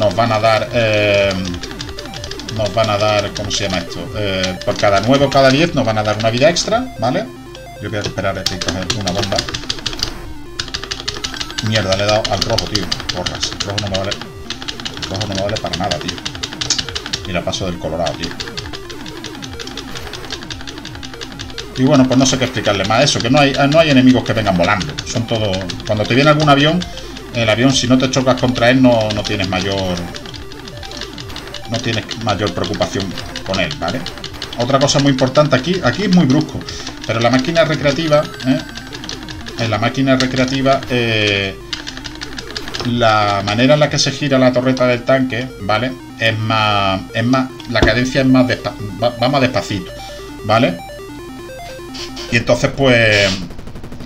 Nos van a dar... nos van a dar, ¿cómo se llama esto? Por cada 9 o cada 10 nos van a dar una vida extra, ¿vale? Yo voy a esperar a que coger una bomba. Mierda, le he dado al rojo, tío. Porras, el rojo no me vale. El rojo no me vale para nada, tío. Y la paso del colorado, tío. Y bueno, pues no sé qué explicarle más a eso, que no hay enemigos que vengan volando. Son todos... Cuando te viene algún avión, el avión, si no te chocas contra él, no tienes mayor... No tienes mayor preocupación con él, ¿vale? Otra cosa muy importante aquí es muy brusco, pero en la máquina recreativa, la manera en la que se gira la torreta del tanque, ¿vale? La cadencia es más va más despacito, ¿vale? Y entonces, pues,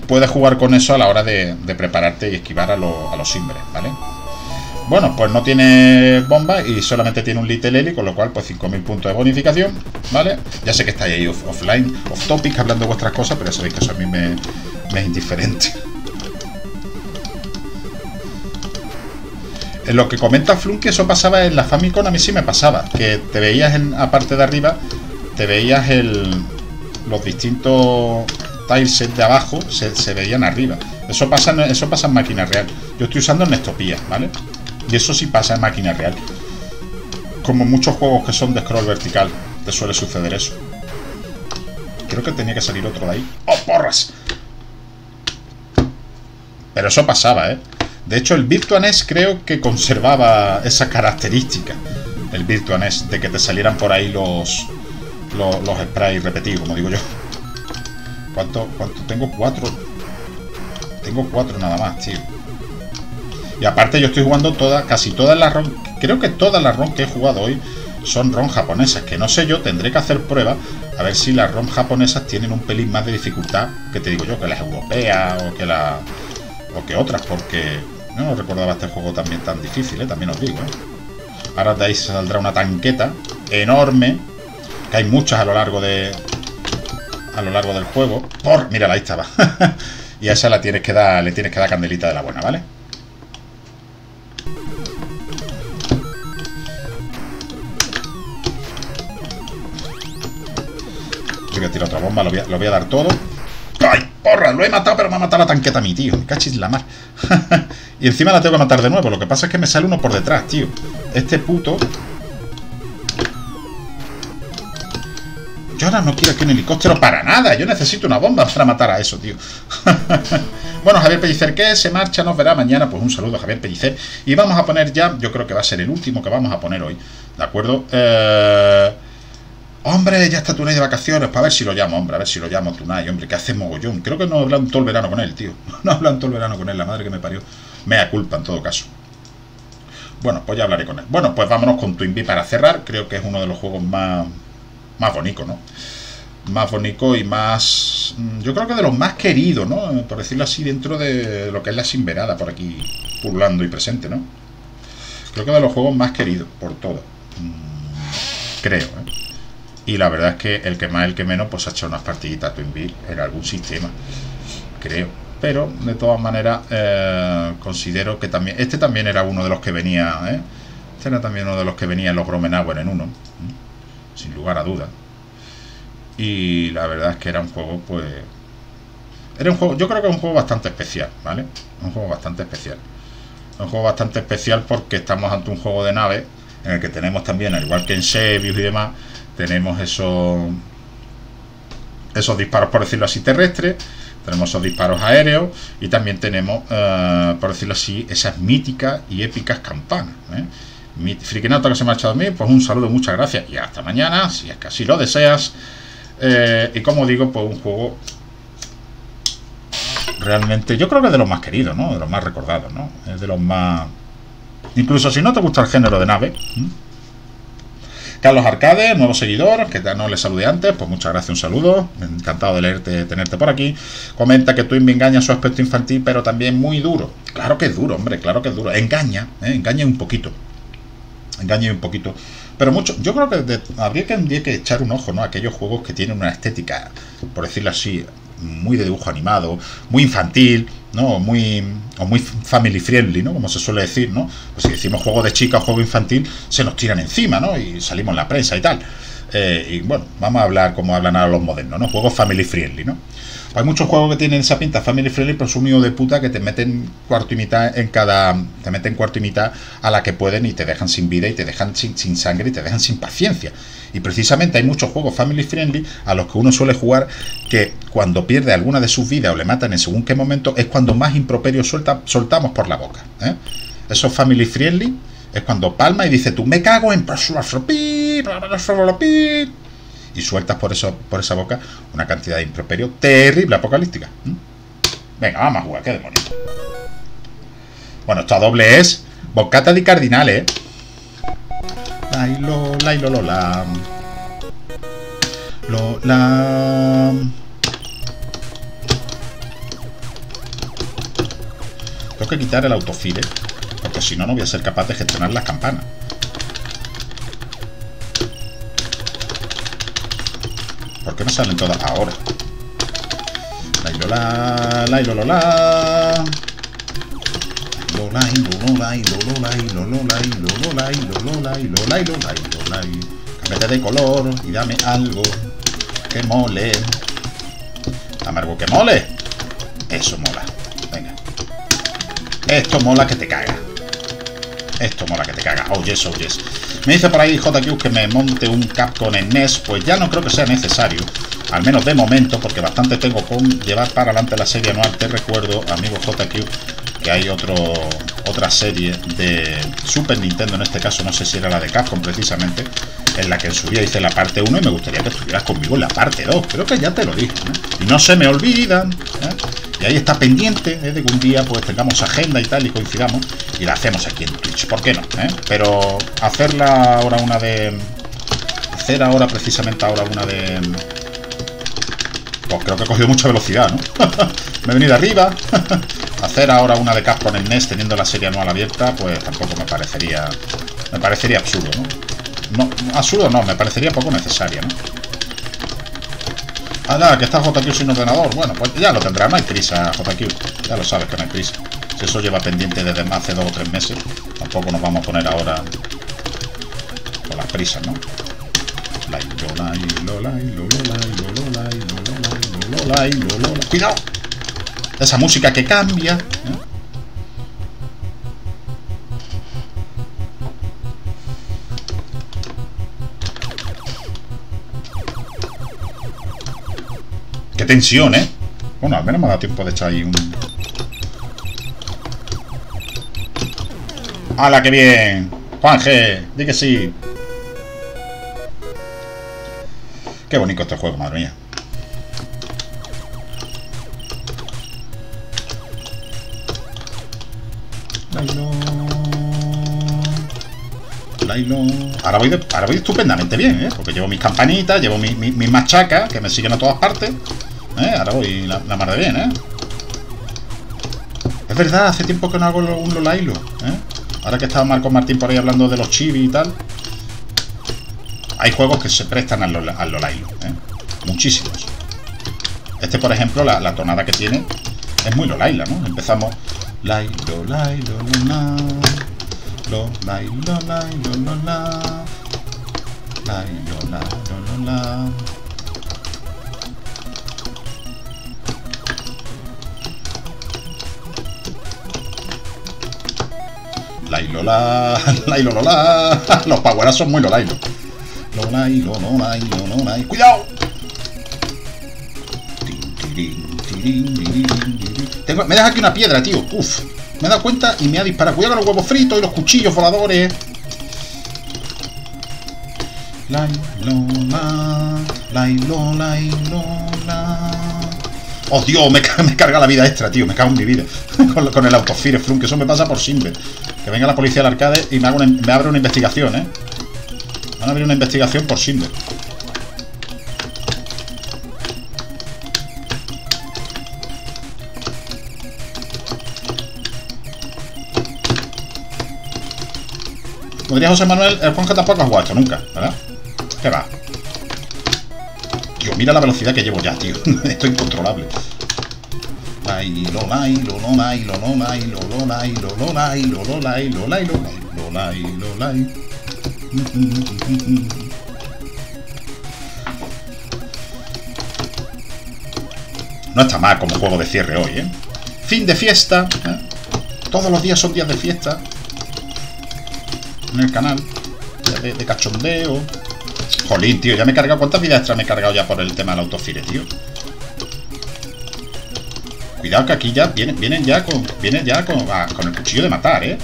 puedes jugar con eso a la hora de prepararte y esquivar a los simbres, ¿vale? Bueno, pues no tiene bomba y solamente tiene un Little Eli, con lo cual, pues 5.000 puntos de bonificación, ¿vale? Ya sé que estáis ahí offline, off topic, hablando de vuestras cosas, pero ya sabéis que eso a mí me es indiferente. En lo que comenta Flunk, que eso pasaba en la Famicom, a mí sí me pasaba, que te veías en la parte de arriba, te veías los distintos tiles de abajo, se veían arriba. Eso pasa en máquina real. Yo estoy usando Nestopía, ¿vale? Y eso sí pasa en máquina real. Como muchos juegos que son de scroll vertical, te suele suceder eso. Creo que tenía que salir otro de ahí. ¡Oh, porras! Pero eso pasaba, ¿eh? De hecho, el Virtua NES creo que conservaba esa característica. El Virtua NES, de que te salieran por ahí los sprays repetidos, como digo yo. ¿Cuánto tengo? 4. Tengo 4 nada más, tío. Y aparte yo estoy jugando casi todas las ROM. Creo que todas las ROM que he jugado hoy son ROM japonesas, que no sé yo, tendré que hacer pruebas a ver si las ROM japonesas tienen un pelín más de dificultad, que te digo yo, que las europeas o que otras, porque No recordaba este juego también tan difícil, también os digo. Ahora de ahí saldrá una tanqueta enorme, que hay muchas a lo largo del juego. Mírala, ahí estaba. Y a esa le tienes que dar candelita de la buena, ¿vale? Yo voy a tirar otra bomba, lo voy a dar todo. ¡Ay, porra! Lo he matado, pero me ha matado la tanqueta a mí, tío. Me cachis la mar. Y encima la tengo que matar de nuevo. Lo que pasa es que me sale uno por detrás, tío. Este puto... Yo ahora no quiero aquí un helicóptero para nada. Yo necesito una bomba para matar a eso, tío. Bueno, Javier Pellicer, que se marcha, nos verá mañana. Pues un saludo, Javier Pellicer. Y vamos a poner ya, yo creo que va a ser el último que vamos a poner hoy, ¿de acuerdo? Hombre, ya está Tunay de vacaciones. Para ver si lo llamo, hombre. A ver si lo llamo Tunay, hombre. Que hace mogollón. Creo que no hablan todo el verano con él, tío. No hablan todo el verano con él. La madre que me parió. Mea culpa, en todo caso. Bueno, pues ya hablaré con él. Bueno, pues vámonos con Twinbee para cerrar. Creo que es uno de los juegos más bonito, ¿no? Más bonito y más... Yo creo que de los más queridos, ¿no? Por decirlo así, dentro de lo que es la Sinverada, por aquí, pululando y presente, ¿no? Creo que de los juegos más queridos, por todo. Creo, ¿eh? Y la verdad es que el que más, el que menos, pues ha hecho unas partiditas Twinbee en algún sistema, creo. Pero, de todas maneras, considero que también... Este también era uno de los que venía, ¿eh? Este era también uno de los que venía en los Gromenauer en uno. Sin lugar a duda. Y la verdad es que era un juego, pues... Era un juego... Yo creo que es un juego bastante especial, ¿vale? Un juego bastante especial. Un juego bastante especial porque estamos ante un juego de nave en el que tenemos también, al igual que en Xevious y demás, tenemos esos disparos, por decirlo así, terrestres. Tenemos esos disparos aéreos. Y también tenemos, por decirlo así, esas míticas y épicas campanas, ¿eh? Mi friquinato que se me ha echado a mí, pues un saludo, muchas gracias y hasta mañana, si es que así lo deseas. Y como digo, pues un juego realmente, yo creo que es de los más queridos, ¿no? De los más recordados, ¿no? Es de los más... Incluso si no te gusta el género de nave. Carlos Arcade, nuevo seguidor, que no le saludé antes, pues muchas gracias, un saludo. Encantado de tenerte por aquí. Comenta que Twinbee engaña su aspecto infantil, pero también muy duro. Claro que es duro, hombre, claro que es duro. Engaña, engaña un poquito. Engañé un poquito, pero mucho. Yo creo que habría que echar un ojo, ¿no? Aquellos juegos que tienen una estética, por decirlo así, muy de dibujo animado, muy infantil, ¿no? O muy family friendly, ¿no? Como se suele decir, ¿no? Pues si decimos juego de chica o juego infantil, se nos tiran encima, ¿no? Y salimos en la prensa y tal. Y bueno, vamos a hablar como hablan ahora los modernos, ¿no? Juegos family friendly, ¿no? Pues hay muchos juegos que tienen esa pinta family friendly, pero es un mío de puta que te meten cuarto y mitad en cada... Te meten cuarto y mitad a la que pueden y te dejan sin vida y te dejan sin sangre y te dejan sin paciencia. Y precisamente hay muchos juegos family friendly a los que uno suele jugar que cuando pierde alguna de sus vidas o le matan en según qué momento es cuando más improperios soltamos por la boca, ¿eh? Eso es family friendly. Es cuando palma y dice tú, me cago en... Y sueltas por esa boca una cantidad de improperio terrible, apocalíptica. Venga, vamos a jugar, qué demonios. Bueno, esta doble es bocata de cardinales. Lailo, lailo, lola. Lola. Tengo que quitar el autofire, porque si no, no voy a ser capaz de gestionar las campanas. ¿Por qué me salen todas ahora? La ilola. Lola. Cámbiate de color y dame algo que mole. Dame algo que mole. Eso mola. Venga. Esto mola que te caga. Esto mola que te caga. Oh yes, oh yes. Me dice por ahí JQ que me monte un Capcom en NES. Pues ya no creo que sea necesario, al menos de momento, porque bastante tengo con llevar para adelante la serie anual. Te recuerdo, amigo JQ, que hay otra serie de Super Nintendo, en este caso no sé si era la de Capcom precisamente, en la que en su día hice la parte 1 y me gustaría que estuvieras conmigo en la parte 2. Creo que ya te lo dije, ¿eh? Y no se me olvidan, ¿eh? Y ahí está pendiente, ¿eh? De que un día pues tengamos agenda y tal y coincidamos y la hacemos aquí en Twitch, ¿por qué no? ¿Eh? Pero hacerla ahora una de... Hacer ahora precisamente ahora una de... Pues creo que he cogido mucha velocidad, ¿no? Me he venido arriba Hacer ahora una de Capcom en NES teniendo la serie anual abierta, pues tampoco me parecería absurdo, ¿no? No, absurdo no, me parecería poco necesaria, ¿no? Anda, que está JQ sin ordenador. Bueno, pues ya lo tendrá, no hay prisa, JQ. Ya lo sabes que no hay prisa. Si eso lleva pendiente desde hace 2 o 3 meses, tampoco nos vamos a poner ahora con las prisas, ¿no? Cuidado. Esa música que cambia, ¿eh? Qué tensión, ¿eh? Bueno, al menos me ha dado tiempo de echar ahí un... ¡Hala, qué bien! ¡Juanje! ¡Di que sí! Qué bonito este juego, madre mía. Ahora voy estupendamente bien, ¿eh? Porque llevo mis campanitas, llevo mis machacas, que me siguen a todas partes, ¿eh? Ahora voy la mar de bien, ¿eh? Es verdad, hace tiempo que no hago un Lolailo, ¿eh? Ahora que estaba Marcos Martín por ahí hablando de los chibi y tal. Hay juegos que se prestan al Lolailo, ¿eh? Muchísimos. Este, por ejemplo, la tonada que tiene es muy Lolaila, ¿no? Empezamos... Lailo, lailo, la... Lo, la, lo, la, lo, lo, la. La, lo, la, lo, lo, la. La, lo, la, la, lo, la. Los power-ups son muy lolailo. Lo, la, lo, la, lo, la. ¡Cuidado! Me deja aquí una piedra, tío. Uf. Me he dado cuenta y me ha disparado. Cuidado con los huevos fritos y los cuchillos voladores. Oh, Dios, me carga la vida extra, tío. Me cago en mi vida. Con el autofire frun, que eso me pasa por simple. Que venga la policía del arcade y me abre una investigación, ¿eh? Van a abrir una investigación por simple. Como diría José Manuel, el Juanja tampoco has jugado esto nunca, ¿verdad? ¿Qué va? Tío, mira la velocidad que llevo ya, tío. Esto es incontrolable. No está mal como juego de cierre hoy, ¿eh? Fin de fiesta, ¿eh? Todos los días son días de fiesta en el canal de cachondeo. Jolín, tío, ya me he cargado. ¿Cuántas vidas extra me he cargado ya por el tema del autofire, tío? Cuidado que aquí ya vienen ya con el cuchillo de matar, ¿eh?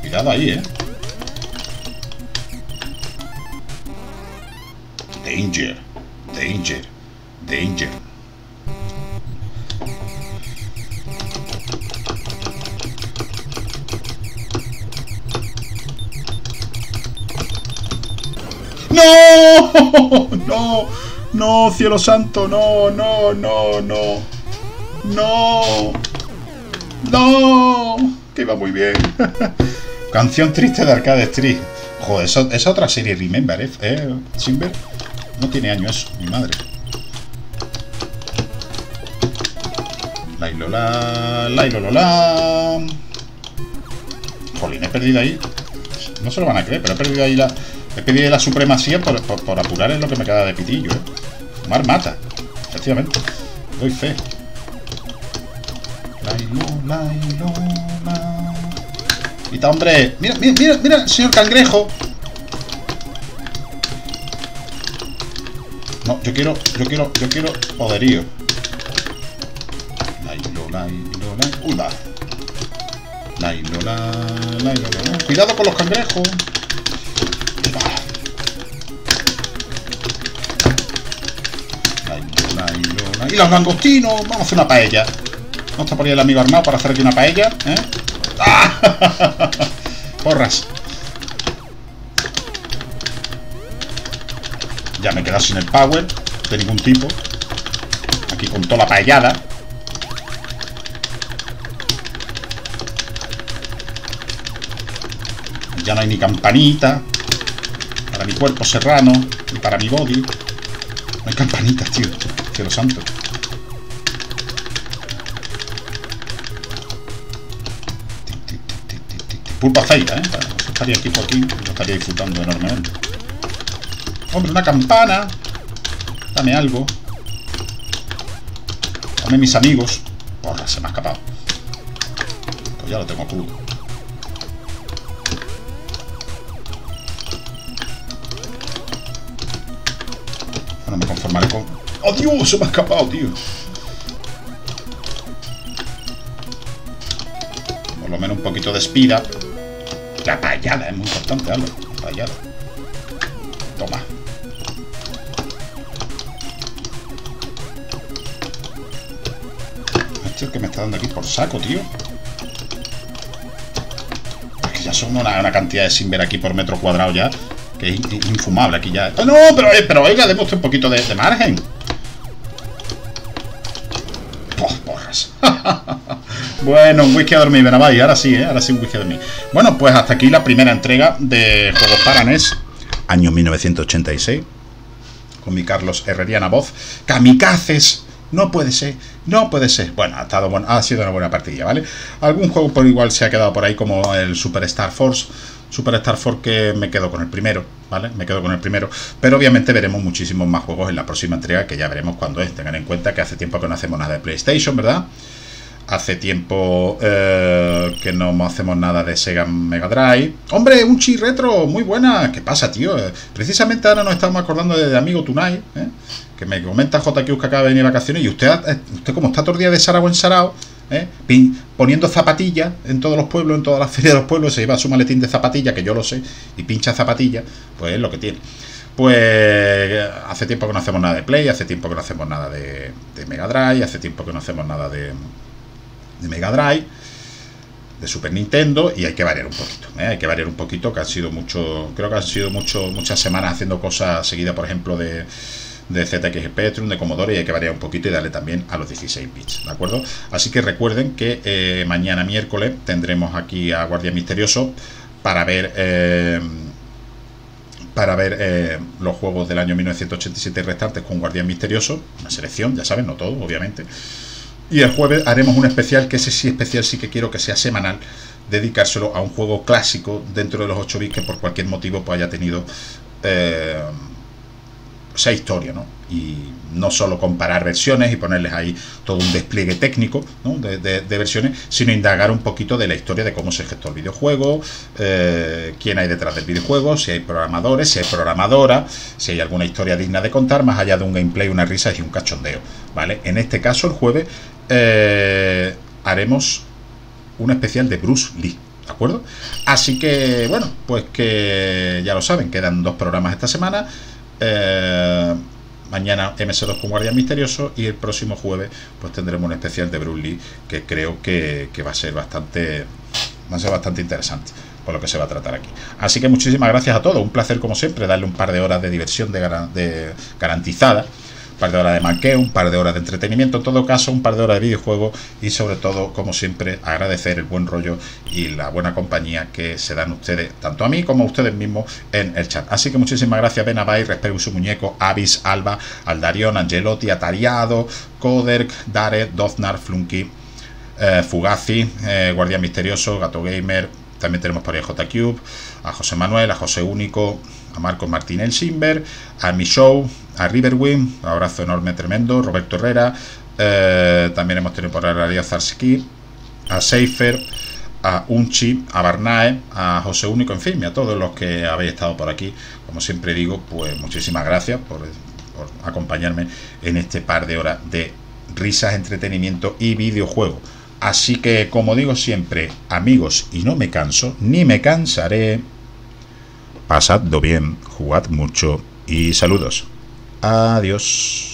Cuidado ahí, ¿eh? Danger, danger, danger. ¡No! ¡No! ¡No, cielo santo! ¡No, no, no, no! ¡No! ¡No! Que iba muy bien. Canción triste de Arcade Street. Joder, esa otra serie, Remember, ¿eh? Simber. No tiene año eso, mi madre. Lailola, lailolola. Jolín, he perdido ahí. No se lo van a creer, pero he perdido ahí la... He pedido la supremacía por apurar en lo que me queda de pitillo, ¿eh? Fumar mata, efectivamente. Doy fe. Quita, hombre. Mira, mira, mira, señor cangrejo. No, yo quiero poderío. Uy, va. Cuidado con los cangrejos. Y los langostinos, vamos a hacer una paella. No está por ahí el amigo armado para hacer aquí una paella, ¿eh? ¡Ah! Porras. Ya me he quedado sin el power de ningún tipo. Aquí con toda la paellada. Ya no hay ni campanita. Para mi cuerpo serrano y para mi body. No hay campanitas, tío. Cielo santo. Pulpa aceita, ¿eh? Estaría aquí por aquí. Lo estaría disfrutando enormemente. ¡Hombre, una campana! Dame algo. Dame mis amigos. Porra, se me ha escapado. Pues ya lo tengo crudo. Bueno, me conformaré con... ¡Oh, Dios! Se me ha escapado, tío. Por lo menos un poquito de espira. La payada es muy importante, algo. La payada. Toma. Que me está dando aquí por saco, tío. Es que ya son una cantidad de sinver aquí por metro cuadrado ya. Que es infumable aquí ya. ¡Oh, no! Pero oiga, le puse un poquito de margen. ¡Poh, porras! Bueno, un whisky a dormir, ven a bye. Ahora sí, ¿eh? Ahora sí un whisky a dormir. Bueno, pues hasta aquí la primera entrega de Juegos para NES. Año 1986. Con mi Carlos Herreriana voz. Kamikazes. No puede ser, no puede ser. Bueno, ha sido una buena partida, ¿vale? Algún juego por igual se ha quedado por ahí, como el Super Star Force. Super Star Force que me quedo con el primero, ¿vale? Me quedo con el primero. Pero obviamente veremos muchísimos más juegos en la próxima entrega, que ya veremos cuándo es. Tengan en cuenta que hace tiempo que no hacemos nada de PlayStation, ¿verdad? Hace tiempo que no hacemos nada de Sega Mega Drive. ¡Hombre, un chi retro! ¡Muy buena! ¿Qué pasa, tío? Precisamente ahora nos estamos acordando de Amigo Tonight, ¿eh? Que me comenta JQ que acaba de venir de vacaciones. Y usted como está todo el día de Sarao en Sarao, ¿eh? Poniendo zapatillas en todos los pueblos, en todas las ferias de los pueblos, se lleva su maletín de zapatillas, que yo lo sé, y pincha zapatillas, pues es lo que tiene. Pues hace tiempo que no hacemos nada de Play, hace tiempo que no hacemos nada de Mega Drive, hace tiempo que no hacemos nada de Mega Drive, de Super Nintendo, y hay que variar un poquito, ¿eh? Hay que variar un poquito, que han sido mucho, creo que han sido muchas semanas haciendo cosas seguidas, por ejemplo, de ZX Spectrum, de Commodore, y hay que variar un poquito y darle también a los 16 bits, ¿de acuerdo? Así que recuerden que mañana miércoles tendremos aquí a Guardia Misterioso para ver los juegos del año 1987 restantes con Guardia Misterioso, una selección, ya saben, no todos, obviamente. Y el jueves haremos un especial, que ese sí especial sí que quiero que sea semanal, dedicárselo a un juego clásico dentro de los 8 bits que por cualquier motivo pues haya tenido esa historia, ¿no? Y no solo comparar versiones y ponerles ahí todo un despliegue técnico, ¿no? de versiones, sino indagar un poquito de la historia de cómo se gestó el videojuego, quién hay detrás del videojuego, si hay programadores, si hay programadora, si hay alguna historia digna de contar, más allá de un gameplay, una risa y un cachondeo, ¿vale? En este caso, el jueves haremos un especial de Bruce Lee, ¿de acuerdo? Así que, bueno, pues que ya lo saben, quedan 2 programas esta semana. Mañana MS2 con Guardia Misterioso, y el próximo jueves pues tendremos un especial de Bruce Lee, que creo que va a ser bastante interesante por lo que se va a tratar aquí. Así que muchísimas gracias a todos, un placer como siempre darle un par de horas de diversión garantizada, un par de horas de manqueo, un par de horas de entretenimiento, en todo caso un par de horas de videojuegos, y sobre todo como siempre agradecer el buen rollo y la buena compañía que se dan ustedes, tanto a mí como a ustedes mismos en el chat. Así que muchísimas gracias, Benavai, Respeu su muñeco, Avis, Alba, Aldarion, Angelotti, Atariado, Koderk, Dare, Doznar, Flunky, Fugazi, Guardián Misterioso, Gato Gamer. También tenemos por ahí a JCube, a José Manuel, a José Único, a Marcos Martín el Simber, a Michou, a Riverwin, un abrazo enorme, tremendo, Roberto Herrera, también hemos tenido por ahí a Leo Zarski, a Seifer, a Unchi, a Barnae, a José Único, en fin, y a todos los que habéis estado por aquí. Como siempre digo, pues muchísimas gracias por acompañarme en este par de horas de risas, entretenimiento y videojuegos. Así que, como digo siempre, amigos, y no me canso, ni me cansaré, pasadlo bien, jugad mucho y saludos. Adiós.